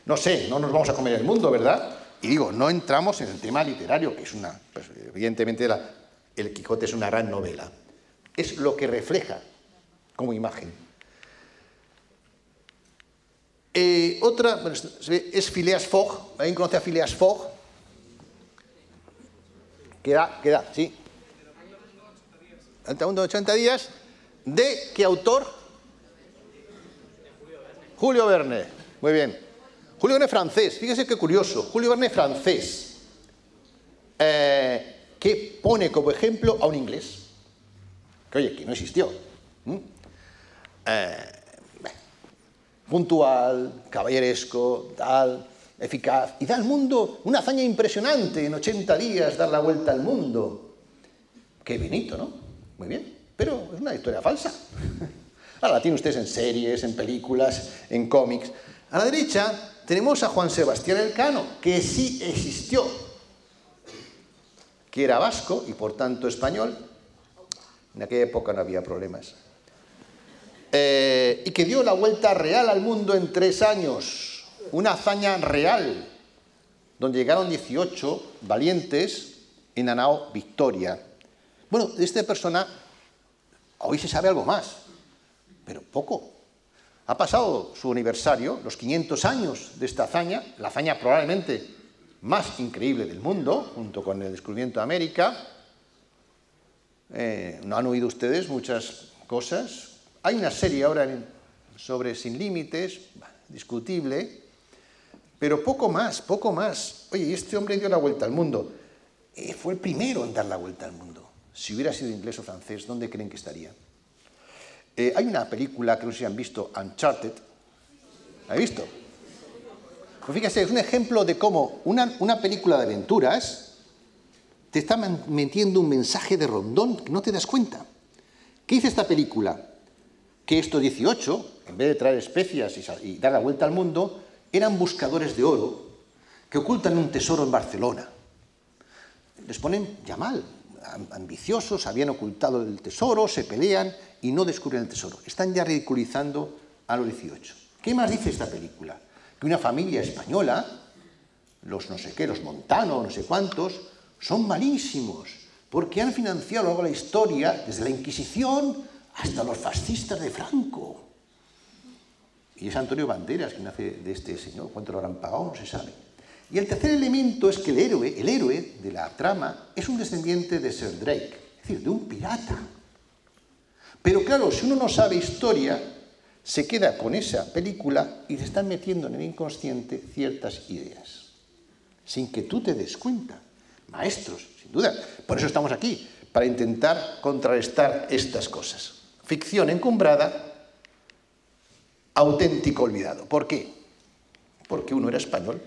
no sé, no nos vamos a comer el mundo, ¿verdad? Y digo, no entramos en el tema literario, que es una, pues evidentemente el Quijote es una gran novela. Es lo que refleja como imagen. Otra, bueno, es Phileas Fogg. ¿Alguien conoce a Phileas Fogg? Queda, sí. El mundo de 80 días. ¿De qué autor? Julio Verne. Muy bien. Julio Verne francés. Fíjese qué curioso. Julio Verne francés. Que pone como ejemplo a un inglés. Que oye, que no existió. Puntual, caballeresco, tal, eficaz, y da al mundo una hazaña impresionante, en 80 días dar la vuelta al mundo. Qué bonito, ¿no? Muy bien, pero es una historia falsa. Ahora la tienen ustedes en series, en películas, en cómics. A la derecha tenemos a Juan Sebastián Elcano, que sí existió, que era vasco y por tanto español. En aquella época no había problemas. Y que dio la vuelta real al mundo en 3 años. Una hazaña real, donde llegaron 18 valientes en la nao Victoria. Bueno, de esta persona hoy se sabe algo más, pero poco. Ha pasado su aniversario, los 500 años de esta hazaña, la hazaña probablemente más increíble del mundo, junto con el descubrimiento de América. No han oído ustedes muchas cosas. Hay una serie ahora sobre Sin Límites, discutible. Pero poco más, poco más. Oye, este hombre dio la vuelta al mundo. Fue el primero en dar la vuelta al mundo. Si hubiera sido inglés o francés, ¿dónde creen que estaría? Hay una película que no sé si han visto, Uncharted. ¿La he visto? Pues fíjese, es un ejemplo de cómo una película de aventuras te está metiendo un mensaje de rondón que no te das cuenta. ¿Qué dice esta película? Que estos 18, en vez de traer especias y dar la vuelta al mundo, eran buscadores de oro que ocultan un tesoro en Barcelona. Les ponen ya mal, ambiciosos, habían ocultado el tesoro, se pelean y no descubren el tesoro. Están ya ridiculizando a los 18. ¿Qué más dice esta película? Que una familia española, los no sé qué, los Montano, no sé cuántos, son malísimos porque han financiado luego la historia desde la Inquisición hasta los fascistas de Franco. Y es Antonio Banderas quien hace de este señor. ¿Cuánto lo habrán pagado? No se sabe. Y el tercer elemento es que el héroe de la trama es un descendiente de Sir Drake, es decir, de un pirata. Pero claro, si uno no sabe historia, se queda con esa película y se están metiendo en el inconsciente ciertas ideas, sin que tú te des cuenta. Maestros, sin duda. Por eso estamos aquí, para intentar contrarrestar estas cosas. Ficción encumbrada auténtico olvidado. ¿Por qué? Porque uno era español.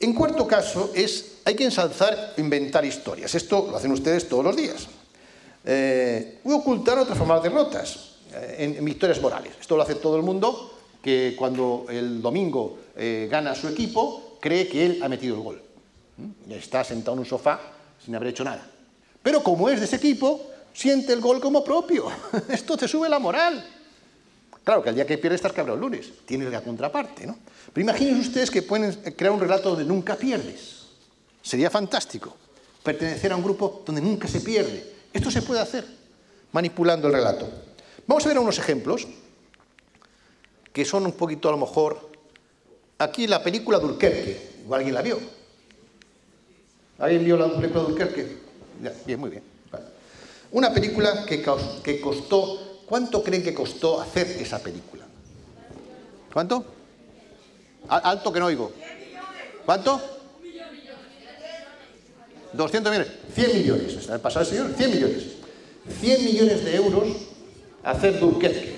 En cuarto caso, hay que ensalzar o inventar historias. Esto lo hacen ustedes todos los días. Voy a ocultar o transformar derrotas en victorias morales. Esto lo hace todo el mundo, que cuando el domingo gana su equipo, cree que él ha metido el gol. Y está sentado en un sofá sin haber hecho nada. Pero como es de ese equipo, siente el gol como propio. Esto te sube la moral. Claro que al día que pierdes estás cabrón el lunes. Tienes la contraparte, ¿no? Pero imagínense ustedes que pueden crear un relato donde nunca pierdes. Sería fantástico. Pertenecer a un grupo donde nunca se pierde. Esto se puede hacer manipulando el relato. Vamos a ver unos ejemplos que son un poquito, a lo mejor... Aquí la película Dunkerque. Igual alguien la vio. ¿Alguien vio la película Dunkerque? Ya, bien, muy bien. Vale. Una película que costó... ¿Cuánto creen que costó hacer esa película? ¿Cuánto? Alto que no oigo. ¿Cuánto? 200 millones. 100 millones. ¿Está el pasado, señor? 100 millones. 100 millones de euros hacer Dunkerque.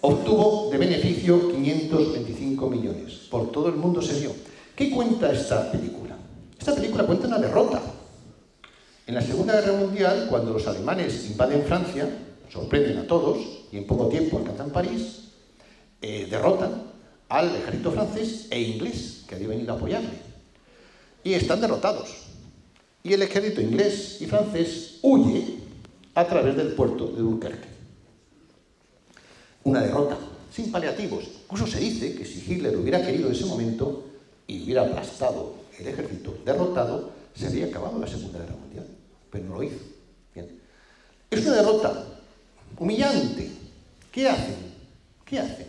Obtuvo de beneficio 525 millones. Por todo el mundo se dio. ¿Qué cuenta esta película? Esta película cuenta una derrota. En la Segunda Guerra Mundial, cuando los alemanes invaden Francia... sorprenden a todos y en poco tiempo alcanzan París, derrotan al ejército francés e inglés, que había venido a apoyarle. Y están derrotados. Y el ejército inglés y francés huye a través del puerto de Dunkerque. Una derrota, sin paliativos. Incluso se dice que si Hitler hubiera querido en ese momento y hubiera aplastado el ejército derrotado, se habría acabado la Segunda Guerra Mundial. Pero no lo hizo. Bien. Es una derrota humillante. ¿Qué hacen? ¿Qué hacen?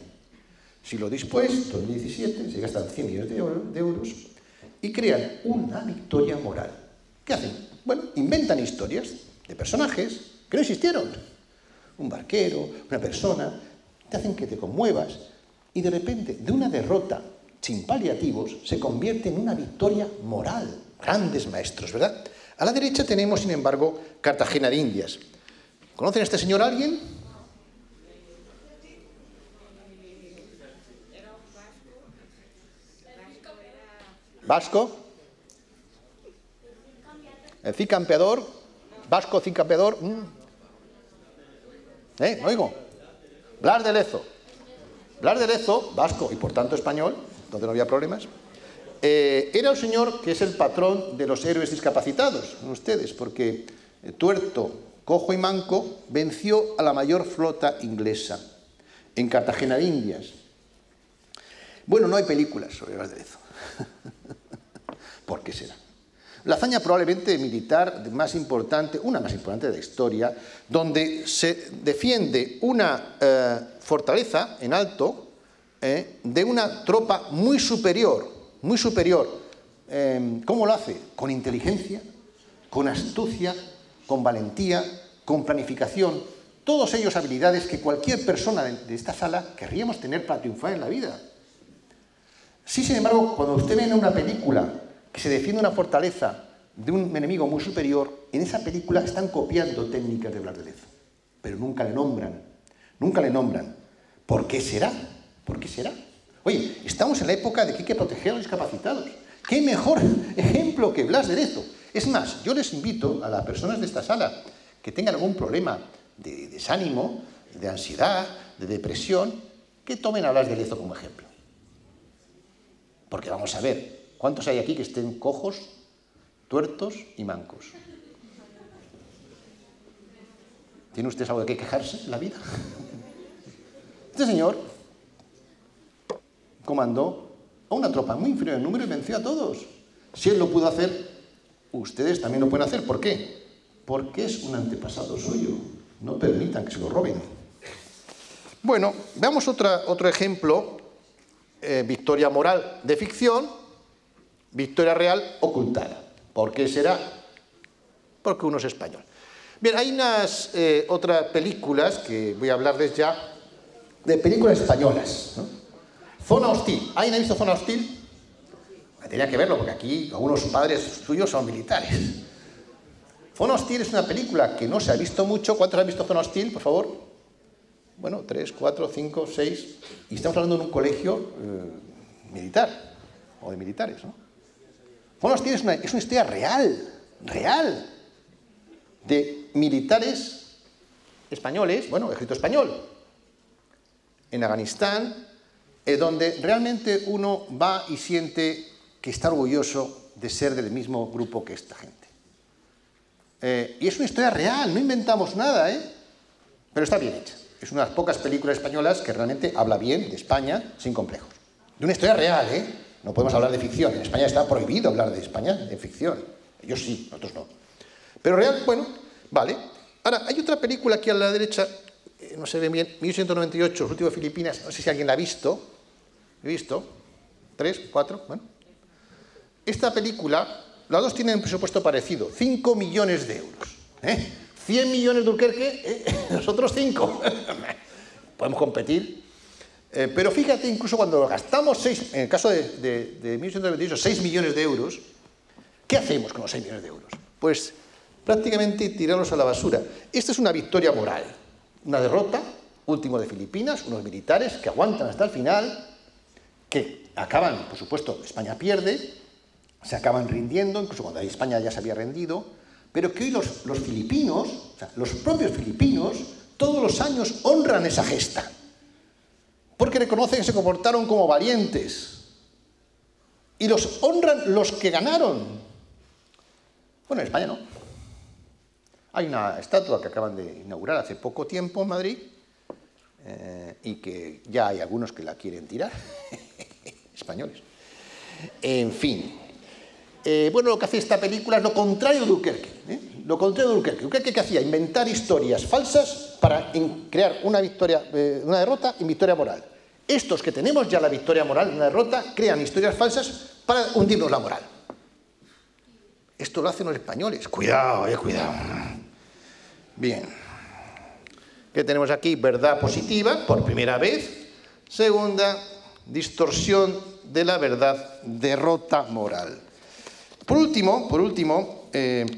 Si lo dispuestos, 2017, se gastan 100 millones de euros y crean una victoria moral. ¿Qué hacen? Bueno, inventan historias de personajes que no existieron. Un barquero, una persona, te hacen que te conmuevas y de repente, de una derrota sin paliativos, se convierte en una victoria moral. Grandes maestros, ¿verdad? A la derecha tenemos, sin embargo, Cartagena de Indias. ¿Conocen a este señor alguien? ¿Vasco? ¿El Cid Campeador? ¿Vasco Cid Campeador? ¿No oigo? Blas de Lezo. Blas de Lezo, vasco y por tanto español, donde no había problemas. Era el señor que es el patrón de los héroes discapacitados, ustedes, porque tuerto, cojo y manco, venció a la mayor flota inglesa en Cartagena de Indias. Bueno, no hay películas sobre Blas de Lezo. ¿Por qué será? La hazaña probablemente militar más importante, una más importante de la historia, donde se defiende una fortaleza en alto de una tropa muy superior, muy superior. ¿Cómo lo hace? Con inteligencia, con astucia, con valentía, con planificación, todos ellos habilidades que cualquier persona de esta sala querríamos tener para triunfar en la vida. Sí, sin embargo, cuando usted ve en una película que se defiende una fortaleza de un enemigo muy superior, en esa película están copiando técnicas de Blas de Lezo, pero nunca le nombran, nunca le nombran. ¿Por qué será? ¿Por qué será? Oye, estamos en la época de que hay que proteger a los discapacitados. ¿Qué mejor ejemplo que Blas de Lezo? Es más, yo les invito a las personas de esta sala que tengan algún problema de desánimo, de ansiedad, de depresión, que tomen a Blas de Lezo como ejemplo. Porque vamos a ver, ¿cuántos hay aquí que estén cojos, tuertos y mancos? ¿Tiene usted algo de qué quejarse en la vida? Este señor comandó a una tropa muy inferior en número y venció a todos. Si él lo pudo hacer... ustedes también lo pueden hacer. ¿Por qué? Porque es un antepasado suyo. No permitan que se lo roben. Bueno, veamos otro ejemplo. Victoria moral de ficción, victoria real ocultada. ¿Por qué será? Porque uno es español. Bien, hay unas otras películas que voy a hablarles ya, de películas españolas, ¿no? Zona Hostil. ¿Alguien ha visto Zona Hostil? Tenía que verlo, porque aquí algunos padres suyos son militares. Zona Hostil es una película que no se ha visto mucho. ¿Cuántos han visto Zona Hostil, por favor? bueno, 3, 4, 5, 6, y estamos hablando de un colegio militar, o de militares, ¿no? Bueno, es una historia real, de militares españoles, bueno, ejército español, en Afganistán, donde realmente uno va y siente que está orgulloso de ser del mismo grupo que esta gente. Y es una historia real, no inventamos nada, ¿eh? Pero está bien hecha. Es una de las pocas películas españolas que realmente habla bien de España sin complejos. De una historia real, ¿eh? No podemos hablar de ficción. En España está prohibido hablar de España en ficción. Ellos sí, nosotros no. Pero real, bueno, vale. Ahora, hay otra película aquí a la derecha, no se ve bien, 1898, Los últimos de Filipinas, no sé si alguien la ha visto. He visto. 3, 4, bueno. Esta película, las dos tienen un presupuesto parecido, 5 millones de euros. ¿Eh? 100 millones de Dunkerque, nosotros 5. Podemos competir. Pero fíjate, incluso cuando gastamos 6, en el caso de 1898, 6 millones de euros, ¿qué hacemos con los 6 millones de euros? Pues prácticamente tirarlos a la basura. Esta es una victoria moral, una derrota, último de Filipinas, unos militares que aguantan hasta el final, que acaban, por supuesto, España pierde, se acaban rindiendo, incluso cuando España ya se había rendido, pero que hoy los filipinos, o sea, los propios filipinos, todos los años honran esa gesta, porque reconocen que se comportaron como valientes, y los honran los que ganaron. Bueno, en España no. Hay una estatua que acaban de inaugurar hace poco tiempo en Madrid, y que ya hay algunos que la quieren tirar, españoles. En fin. Bueno, lo que hacía esta película es lo contrario de Dunkerque. Lo contrario de Dunkerque. Dunkerque, ¿qué hacía? Inventar historias falsas para crear una victoria, una derrota y victoria moral. Estos que tenemos ya la victoria moral y una derrota crean historias falsas para hundirnos la moral. Esto lo hacen los españoles. Cuidado, cuidado. Bien. ¿Qué tenemos aquí? Verdad positiva, por primera vez. Segunda, distorsión de la verdad, derrota moral. Por último,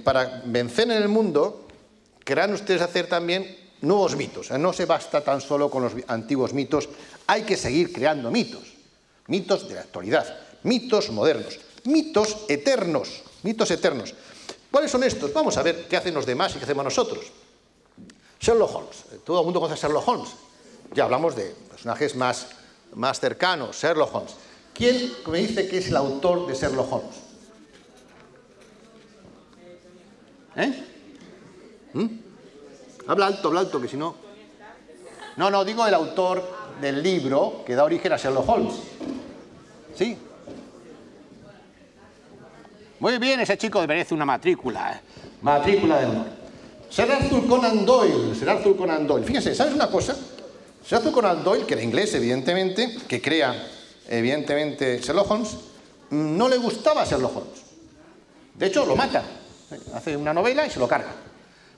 para vencer en el mundo, querrán ustedes hacer también nuevos mitos. No se basta tan solo con los antiguos mitos, hay que seguir creando mitos. Mitos de la actualidad, mitos modernos, mitos eternos, mitos eternos. ¿Cuáles son estos? Vamos a ver qué hacen los demás y qué hacemos nosotros. Sherlock Holmes. Todo el mundo conoce a Sherlock Holmes. Ya hablamos de personajes más cercanos, Sherlock Holmes. ¿Quién me dice que es el autor de Sherlock Holmes? Habla alto, que si no... No, digo el autor del libro que da origen a Sherlock Holmes. ¿Sí? Muy bien, ese chico merece una matrícula. Matrícula de honor. Sir Arthur Conan Doyle. Sir Arthur Conan Doyle. Fíjense, ¿sabes una cosa? Sir Arthur Conan Doyle, que era inglés, evidentemente, que crea, evidentemente, Sherlock Holmes, no le gustaba Sherlock Holmes. De hecho, lo mata. Hace una novela y se lo carga.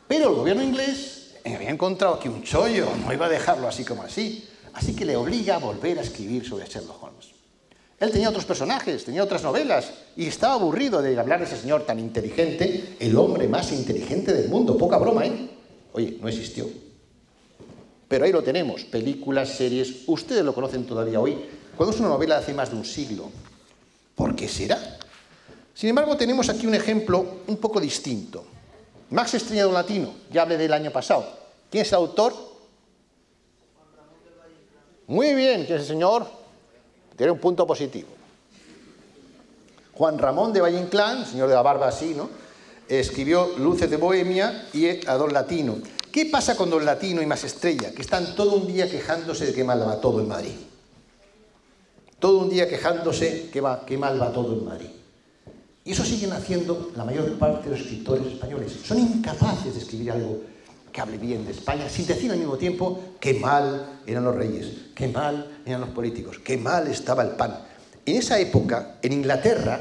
Pero el gobierno inglés había encontrado que un chollo no iba a dejarlo así como así. Así que le obliga a volver a escribir sobre Sherlock Holmes. Él tenía otros personajes, tenía otras novelas y estaba aburrido de hablar de ese señor tan inteligente, el hombre más inteligente del mundo. Poca broma, ¿eh? Oye, no existió. Pero ahí lo tenemos, películas, series, ustedes lo conocen todavía hoy. Cuando es una novela de hace más de un siglo, ¿por qué será? Sin embargo, tenemos aquí un ejemplo un poco distinto. Max Estrella de un Latino, ya hablé del año pasado. ¿Quién es el autor? Muy bien, ¿quién es el señor? Tiene un punto positivo. Juan Ramón de Valle Inclán, señor de la barba así, ¿no? Escribió Luces de Bohemia y a Don Latino. ¿Qué pasa con Don Latino y Max Estrella? Que están todo un día quejándose de que mal va todo en Madrid. Todo un día quejándose que mal va todo en Madrid. Y eso siguen haciendo la mayor parte de los escritores españoles. Son incapaces de escribir algo que hable bien de España, sin decir al mismo tiempo qué mal eran los reyes, qué mal eran los políticos, qué mal estaba el pan. En esa época, en Inglaterra,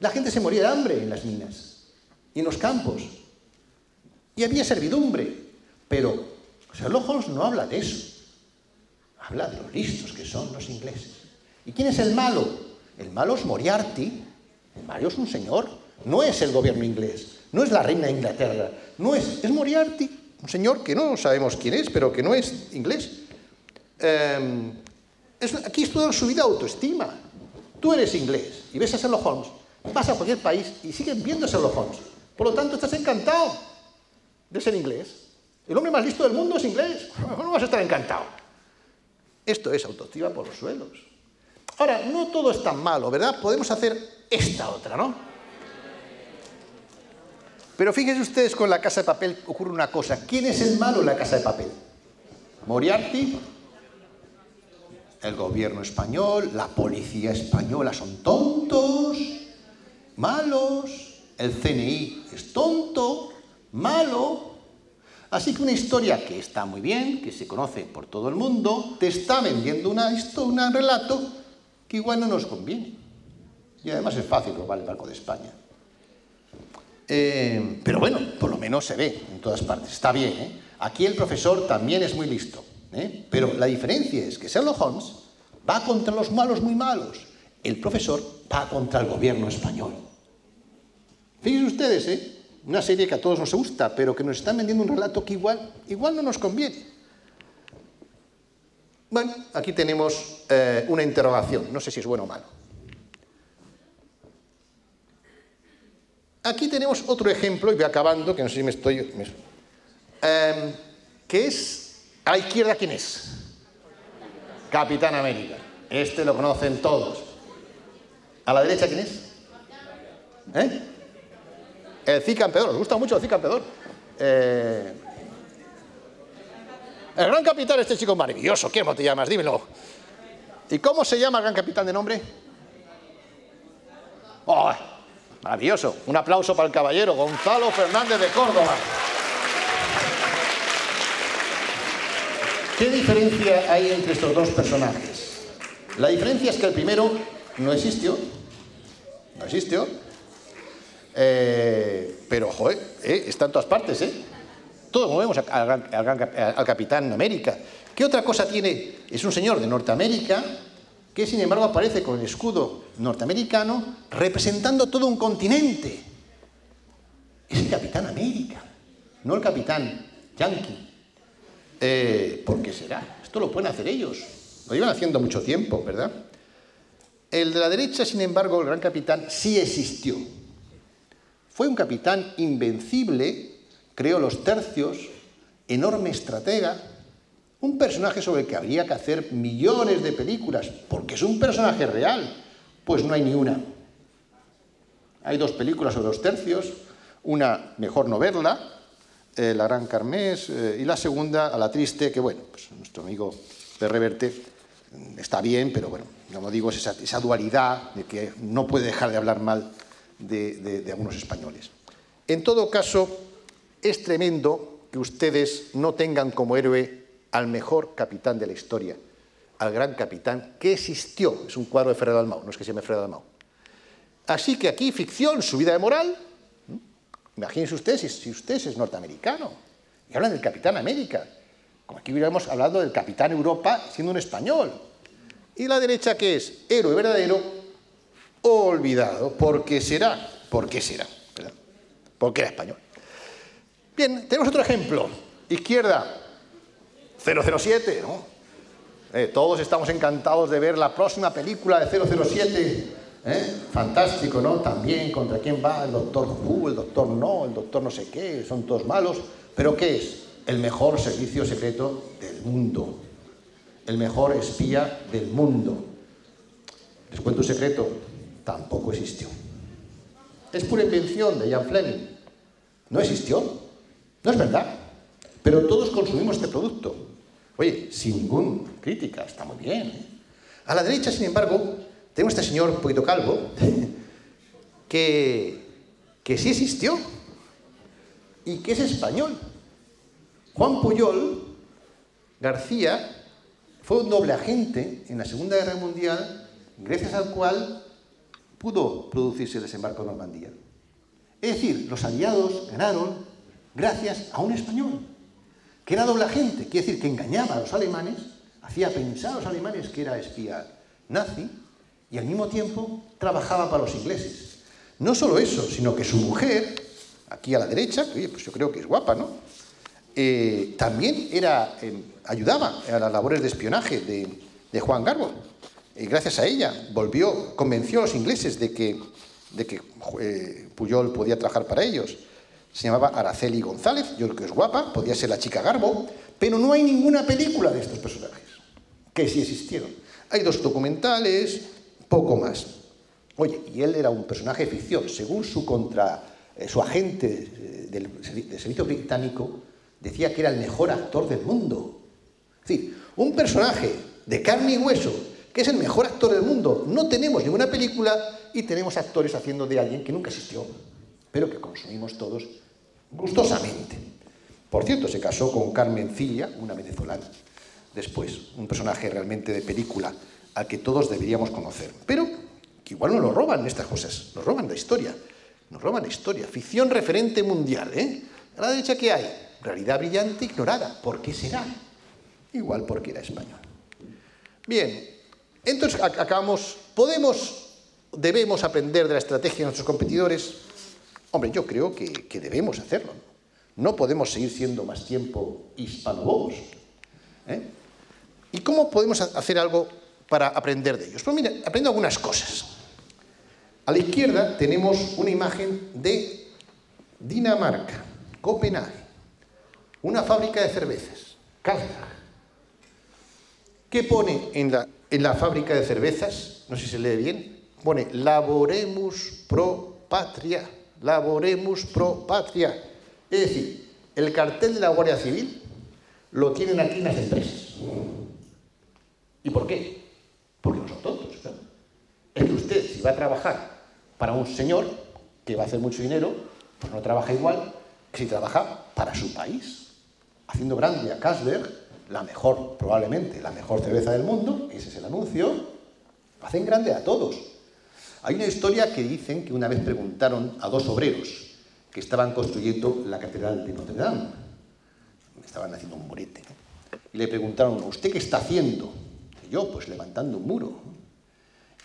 la gente se moría de hambre en las minas y en los campos. Y había servidumbre. Pero Sherlock Holmes no habla de eso. Habla de los listos que son los ingleses. ¿Y quién es el malo? El malo es Moriarty. Mario es un señor, no es el gobierno inglés, no es la reina de Inglaterra, no es Moriarty, un señor que no sabemos quién es, pero que no es inglés. Aquí es toda su vida autoestima. Tú eres inglés y ves a Sherlock Holmes, vas a cualquier país y siguen viendo a Sherlock Holmes. Por lo tanto, estás encantado de ser inglés. El hombre más listo del mundo es inglés. ¿Cómo no vas a estar encantado? Esto es autoestima por los suelos. Ahora, no todo es tan malo, ¿verdad? Podemos hacer esta otra, ¿no? Pero fíjense ustedes, con La Casa de Papel ocurre una cosa. ¿Quién es el malo en La Casa de Papel? Moriarty, el gobierno español, la policía española son tontos, malos, el CNI es tonto, malo. Así que una historia que está muy bien, que se conoce por todo el mundo, te está vendiendo un relato que igual no nos conviene. Y además es fácil robar el Banco de España. Pero bueno, por lo menos se ve en todas partes. Está bien, ¿eh? Aquí el profesor también es muy listo, ¿eh? Pero la diferencia es que Sherlock Holmes va contra los malos muy malos. El profesor va contra el gobierno español. Fíjense ustedes, ¿eh? Una serie que a todos nos gusta, pero que nos están vendiendo un relato que igual no nos conviene. Bueno, aquí tenemos una interrogación. No sé si es bueno o malo. Aquí tenemos otro ejemplo, y voy acabando, que no sé si me estoy... que es... A la izquierda, ¿quién es? Capitán América. Este lo conocen todos. ¿A la derecha quién es? ¿Eh? El Cid Campeador, nos gusta mucho el Cid Campeador. El gran capitán, este chico maravilloso, ¿cómo te llamas? Dímelo. ¿Y cómo se llama el gran capitán de nombre? ¡Oh! Maravilloso. Un aplauso para el caballero, Gonzalo Fernández de Córdoba. ¿Qué diferencia hay entre estos dos personajes? La diferencia es que el primero no existió. No existió. Pero, joder, está en todas partes, ¿eh? Todos movemos al Capitán América. ¿Qué otra cosa tiene? Es un señor de Norteamérica que, sin embargo, aparece con el escudo norteamericano representando todo un continente. Es el Capitán América, no el Capitán Yankee. ¿Por qué será? Esto lo pueden hacer ellos. Lo llevan haciendo mucho tiempo, ¿verdad? El de la derecha, sin embargo, el gran capitán, sí existió. Fue un capitán invencible, creó los tercios, enorme estratega, un personaje sobre el que habría que hacer millones de películas, porque es un personaje real. Pues no hay ni una. Hay dos películas sobre los tercios, una mejor no verla, La Gran Carmés, y la segunda, A la Triste, que bueno, pues nuestro amigo de Reverte está bien, pero bueno, como digo, es esa dualidad de que no puede dejar de hablar mal de algunos españoles. En todo caso, es tremendo que ustedes no tengan como héroe al mejor capitán de la historia, al gran capitán que existió. Es un cuadro de Ferrer Dalmau, no es que se llame Ferrer Dalmau. Así que aquí, ficción, subida de moral. Imagínense ustedes si usted es norteamericano y hablan del Capitán América, como aquí hubiéramos hablado del Capitán Europa siendo un español. Y la derecha, que es héroe verdadero, olvidado, porque será, ¿verdad? Porque era español. Bien, tenemos otro ejemplo. Izquierda, 007, ¿no? Todos estamos encantados de ver la próxima película de 007, ¿eh? Fantástico, ¿no? También, ¿contra quién va? El doctor Who, el doctor no sé qué, son todos malos. ¿Pero qué es? El mejor servicio secreto del mundo. El mejor espía del mundo. Les cuento un secreto. Tampoco existió. Es pura invención de Ian Fleming. No existió. No es verdad. Pero todos consumimos este producto. Oye, sin ninguna crítica. Está muy bien, ¿eh? A la derecha, sin embargo, tenemos este señor un poquito calvo que sí existió y que es español. Juan Puyol García fue un doble agente en la Segunda Guerra Mundial, gracias al cual pudo producirse el desembarco de Normandía. Es decir, los aliados ganaron gracias a un español, que era doble agente, quiere decir que engañaba a los alemanes, hacía pensar a los alemanes que era espía nazi y al mismo tiempo trabajaba para los ingleses. No solo eso, sino que su mujer, aquí a la derecha, oye, pues yo creo que es guapa, ¿no? también era, ayudaba a las labores de espionaje de Juan Garbo. Y gracias a ella convenció a los ingleses de que Puyol podía trabajar para ellos. Se llamaba Araceli González, yo creo que es guapa, podía ser la chica Garbo, pero no hay ninguna película de estos personajes, que sí existieron. Hay dos documentales, poco más. Oye, y él era un personaje de ficción. Según su agente del servicio británico, decía que era el mejor actor del mundo. Es decir, un personaje de carne y hueso, que es el mejor actor del mundo. No tenemos ninguna película y tenemos actores haciendo de alguien que nunca existió, pero que consumimos todos gustosamente. Por cierto, se casó con Carmencilla, una venezolana, después, un personaje realmente de película al que todos deberíamos conocer, pero que igual no lo roban estas cosas, nos roban la historia, ficción referente mundial, ¿eh? A la derecha, ¿qué hay? Realidad brillante ignorada. ¿Por qué será? Igual porque era español. Bien, entonces acabamos, debemos aprender de la estrategia de nuestros competidores. Hombre, yo creo que debemos hacerlo. No podemos seguir siendo más tiempo hispanobobos. ¿Eh? ¿Y cómo podemos hacer algo para aprender de ellos? Pues mira, aprendo algunas cosas. A la izquierda tenemos una imagen de Dinamarca, Copenhague, una fábrica de cervezas, Carlsberg. ¿Qué pone en la fábrica de cervezas? No sé si se lee bien. Pone laboremus pro patria. Laboremus pro patria. Es decir, el cartel de la Guardia Civil lo tienen aquí en las empresas. ¿Y por qué? Porque no son tontos, claro. Es que usted, si va a trabajar para un señor que va a hacer mucho dinero, pues no trabaja igual que si trabaja para su país. Haciendo grande a Carlsberg, la mejor, probablemente, la mejor cerveza del mundo, ese es el anuncio, hacen grande a todos. Hay una historia que dicen que una vez preguntaron a dos obreros que estaban construyendo la catedral de Notre Dame. Estaban haciendo un murete, ¿no? Y le preguntaron, ¿usted qué está haciendo? Y yo, pues levantando un muro.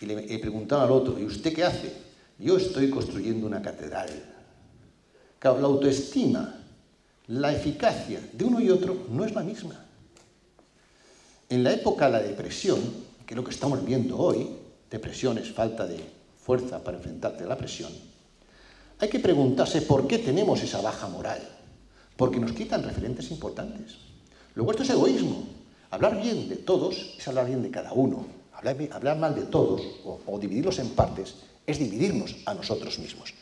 Y le preguntaron al otro, ¿y usted qué hace? Yo estoy construyendo una catedral. Claro, la autoestima, la eficacia de uno y otro no es la misma. En la época de la depresión, que es lo que estamos viendo hoy, depresión es falta de fuerza para enfrentarte a la presión, hay que preguntarse por qué tenemos esa baja moral. Porque nos quitan referentes importantes. Luego esto es egoísmo. Hablar bien de todos es hablar bien de cada uno. Hablar mal de todos o dividirlos en partes es dividirnos a nosotros mismos.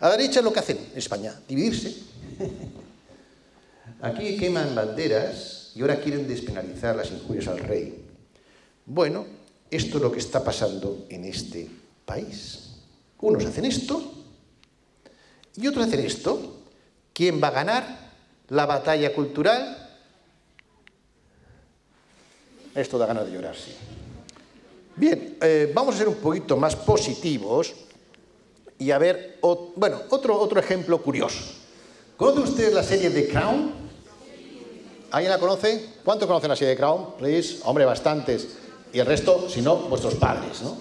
A la derecha es lo que hacen en España, dividirse. Aquí queman banderas y ahora quieren despenalizar las injurias al rey. Bueno, esto es lo que está pasando en este país. Unos hacen esto y otros hacen esto. ¿Quién va a ganar la batalla cultural? Esto da ganas de llorar, sí. Bien, vamos a ser un poquito más positivos y a ver, bueno, otro ejemplo curioso. ¿Conocen ustedes la serie de Crown? ¿Alguien la conoce? ¿Cuántos conocen la serie de Crown? Please. Hombre, bastantes. Y el resto, si no, vuestros padres, ¿no?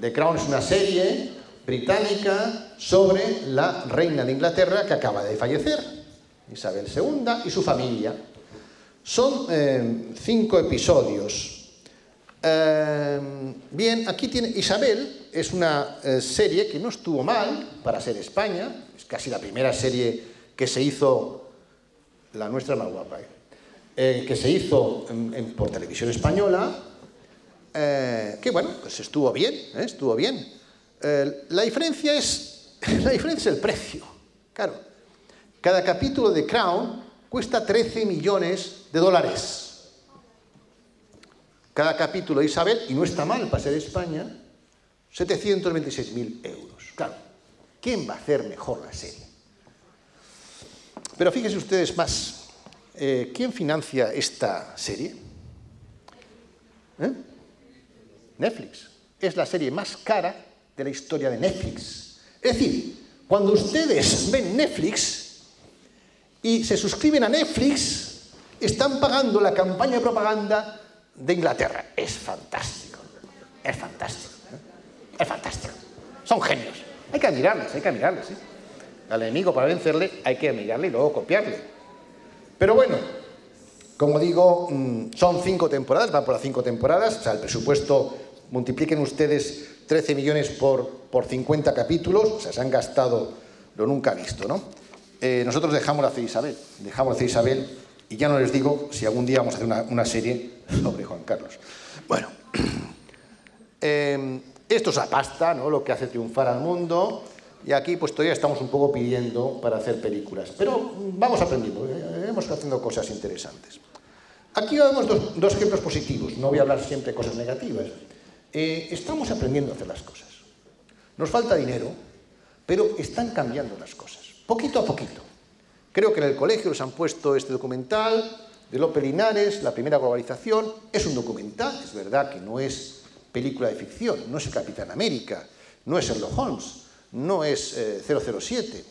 The Crown es una serie británica sobre la reina de Inglaterra que acaba de fallecer, Isabel II, y su familia. Son 5 episodios. Bien, aquí tiene Isabel, es una serie que no estuvo mal para ser España, es casi la primera serie que se hizo, la nuestra más guapa, que se hizo por televisión española, que bueno, pues estuvo bien, estuvo bien. La diferencia es el precio, claro. Cada capítulo de Crown cuesta 13 millones de dólares. Cada capítulo de Isabel, y no está mal para ser España, 726.000 euros. Claro, ¿quién va a hacer mejor la serie? Pero fíjense ustedes más, ¿quién financia esta serie? ¿Eh? Netflix. Es la serie más cara de la historia de Netflix. Es decir, cuando ustedes ven Netflix y se suscriben a Netflix, están pagando la campaña de propaganda de Inglaterra. Es fantástico, es fantástico, ¿eh? Es fantástico. Son genios. Hay que admirarles, hay que admirarles, ¿eh? Al enemigo, para vencerle, hay que admirarle y luego copiarle. Pero bueno, como digo, son 5 temporadas, van por las 5 temporadas, o sea, el presupuesto, multipliquen ustedes 13 millones por 50 capítulos, o sea, se han gastado lo nunca visto, ¿no? Nosotros dejamos la fe de Isabel, y ya no les digo si algún día vamos a hacer una serie sobre Juan Carlos. Bueno, esto es la pasta, ¿no? Lo que hace triunfar al mundo, y aquí pues todavía estamos un poco pidiendo para hacer películas, pero vamos aprendiendo, iremos haciendo cosas interesantes. Aquí vemos dos ejemplos positivos, no voy a hablar siempre de cosas negativas. Estamos aprendiendo a hacer las cosas. Nos falta dinero, pero están cambiando las cosas, poquito a poquito. Creo que en el colegio les han puesto este documental de López Linares, La primera globalización. Es un documental, es verdad que no es película de ficción, no es el Capitán América, no es Sherlock Holmes, no es 007.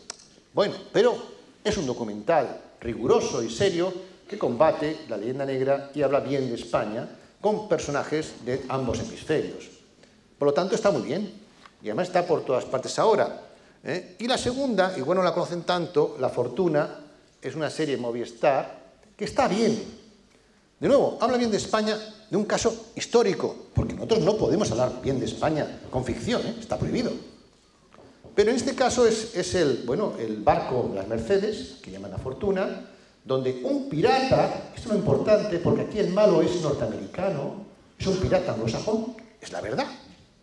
Bueno, pero es un documental riguroso y serio que combate la leyenda negra y habla bien de España con personajes de ambos hemisferios. Por lo tanto, está muy bien y además está por todas partes ahora. Y la segunda, igual no la conocen tanto, La Fortuna, es una serie Movistar que está bien. De nuevo, habla bien de España, de un caso histórico, porque nosotros no podemos hablar bien de España con ficción, está prohibido. Pero en este caso es el barco Las Mercedes, que llaman La Fortuna, donde un pirata, esto es lo importante, porque aquí el malo es norteamericano, es un pirata anglosajón, es la verdad,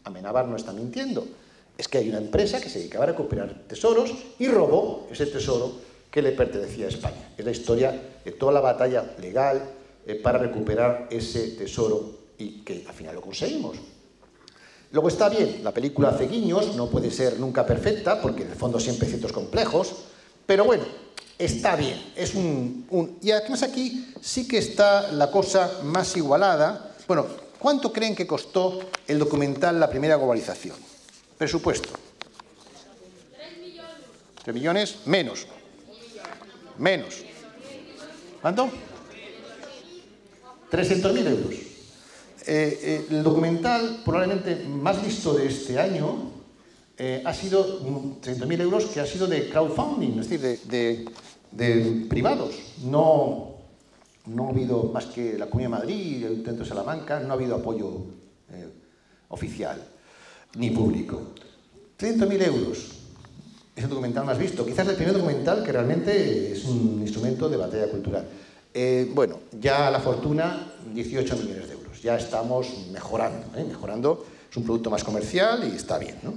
Amenábar no está mintiendo. Es que hay una empresa que se dedicaba a recuperar tesoros y robó ese tesoro que le pertenecía a España. Es la historia de toda la batalla legal para recuperar ese tesoro y que al final lo conseguimos. Luego está bien, la película hace guiños, no puede ser nunca perfecta porque en el fondo siempre hay ciertos complejos, pero bueno, está bien. Es y además aquí sí que está la cosa más igualada. Bueno, ¿cuánto creen que costó el documental La primera globalización? Presupuesto. 3 millones. 3 millones menos. Menos. ¿Cuánto? 300.000 euros. El documental probablemente más visto de este año ha sido 300.000 euros que ha sido de crowdfunding, es decir, de privados. No ha habido más que la Comunidad de Madrid, el Centro de Salamanca, no ha habido apoyo oficial. Ni público. 300.000 euros. Es el documental más visto. Quizás el primer documental que realmente es un instrumento de batalla cultural. Bueno, ya La Fortuna, 18 millones de euros. Ya estamos mejorando. Mejorando. Es un producto más comercial y está bien, ¿no?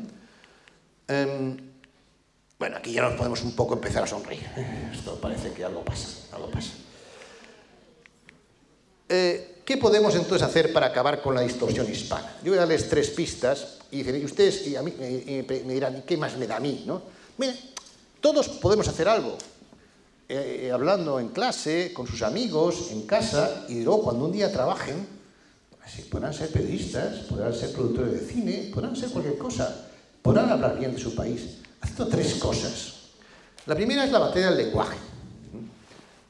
Bueno, aquí ya nos podemos un poco empezar a sonreír. Esto parece que algo pasa. Algo pasa. ¿Qué podemos entonces hacer para acabar con la distorsión hispana? Yo voy a darles 3 pistas y dicen, ustedes y a mí, me dirán, ¿qué más me da a mí? ¿No? Miren, todos podemos hacer algo, hablando en clase, con sus amigos, en casa, y luego cuando un día trabajen, podrán ser periodistas, podrán ser productores de cine, podrán ser cualquier cosa, podrán hablar bien de su país, haciendo 3 cosas. La primera es la batalla del lenguaje.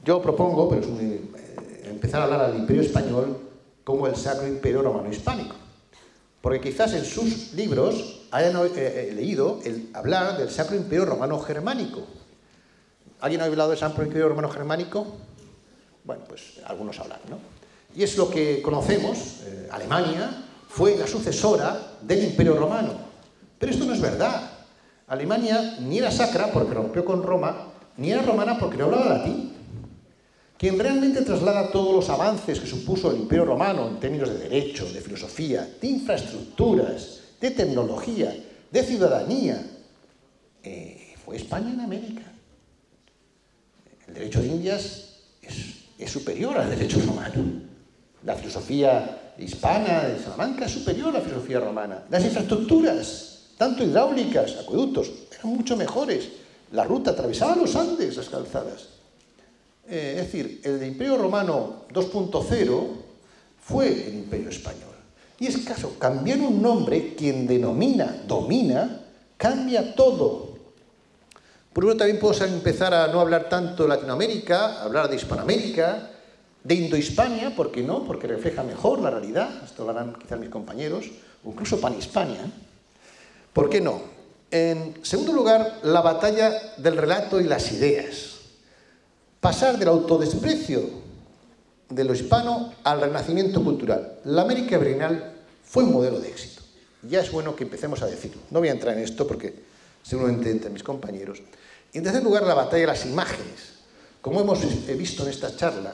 Yo propongo, pero es un... empezar a hablar al Imperio Español como el Sacro Imperio Romano-Hispánico. Porque quizás en sus libros hayan leído el hablar del Sacro Imperio Romano-Germánico. ¿Alguien ha hablado del Sacro Imperio Romano-Germánico? Bueno, pues algunos hablan, ¿no? Y es lo que conocemos, Alemania fue la sucesora del Imperio Romano. Pero esto no es verdad. Alemania ni era sacra porque rompió con Roma, ni era romana porque no hablaba latín. Quien realmente traslada todos los avances que supuso el Imperio Romano en términos de derecho, de filosofía, de infraestructuras, de tecnología, de ciudadanía, fue España en América. El derecho de Indias es superior al derecho romano. La filosofía hispana de Salamanca es superior a la filosofía romana. Las infraestructuras, tanto hidráulicas, acueductos, eran mucho mejores. La ruta atravesaba los Andes, las calzadas. Es decir, el Imperio Romano 2.0 fue el Imperio Español. Y es caso, cambiar un nombre, quien denomina, domina, cambia todo. Por ejemplo, también podemos empezar a no hablar tanto de Latinoamérica, hablar de Hispanoamérica, de Indohispania, ¿por qué no? Porque refleja mejor la realidad, esto lo harán quizás mis compañeros, o incluso Panhispania. ¿Por qué no? En segundo lugar, la batalla del relato y las ideas. pasar del autodesprecio de lo hispano al renacimiento cultural. La América virreinal fue un modelo de éxito. Ya es bueno que empecemos a decirlo. No voy a entrar en esto porque seguramente entre mis compañeros. Y en tercer lugar, la batalla de las imágenes. Como hemos visto en esta charla,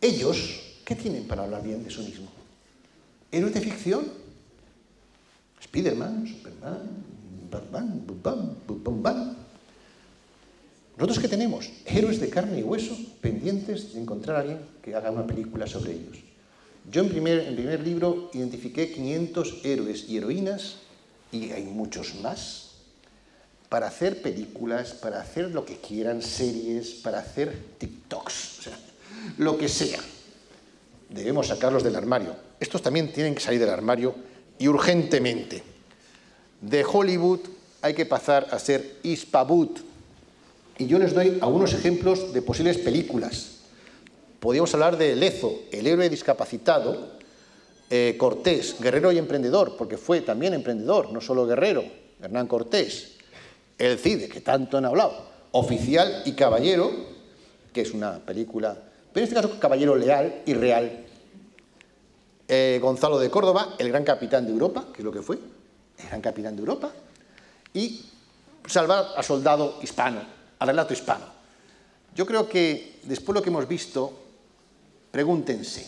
ellos, ¿qué tienen para hablar bien de sí mismo? ¿Héroes de ficción? Spiderman, Superman, Batman, Bum. ¿Nosotros qué tenemos? Héroes de carne y hueso pendientes de encontrar a alguien que haga una película sobre ellos. Yo en primer libro identifiqué 500 héroes y heroínas, y hay muchos más, para hacer películas, para hacer lo que quieran, series, para hacer TikToks, o sea, lo que sea. Debemos sacarlos del armario. Estos también tienen que salir del armario, y urgentemente. De Hollywood hay que pasar a ser Hispawood. Y yo les doy algunos ejemplos de posibles películas. Podríamos hablar de Lezo, el héroe discapacitado, Cortés, guerrero y emprendedor, porque fue también emprendedor, no solo guerrero, Hernán Cortés. El Cid, que tanto han hablado, Oficial y Caballero, que es una película, pero en este caso Caballero Leal y Real. Gonzalo de Córdoba, el gran capitán de Europa, que es lo que fue, el gran capitán de Europa, y salvar al soldado hispano, al relato hispano. Yo creo que después de lo que hemos visto, pregúntense,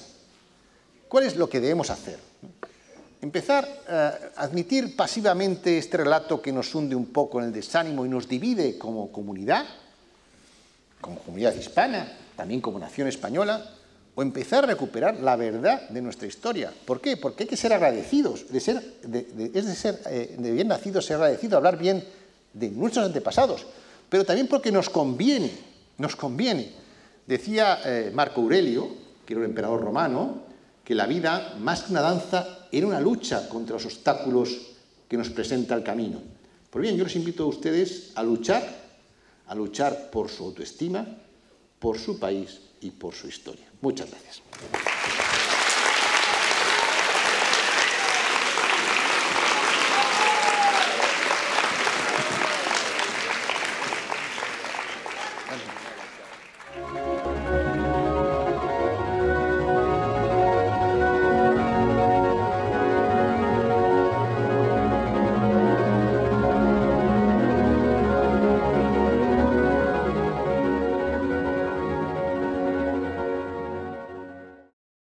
¿cuál es lo que debemos hacer? Empezar a admitir pasivamente este relato que nos hunde un poco en el desánimo y nos divide como comunidad hispana, también como nación española, o empezar a recuperar la verdad de nuestra historia. ¿Por qué? Porque hay que ser agradecidos, de bien nacidos ser agradecidos, hablar bien de nuestros antepasados, pero también porque nos conviene, Decía Marco Aurelio, que era un emperador romano, que la vida, más que una danza, era una lucha contra los obstáculos que nos presenta el camino. Pues bien, yo les invito a ustedes a luchar por su autoestima, por su país y por su historia. Muchas gracias.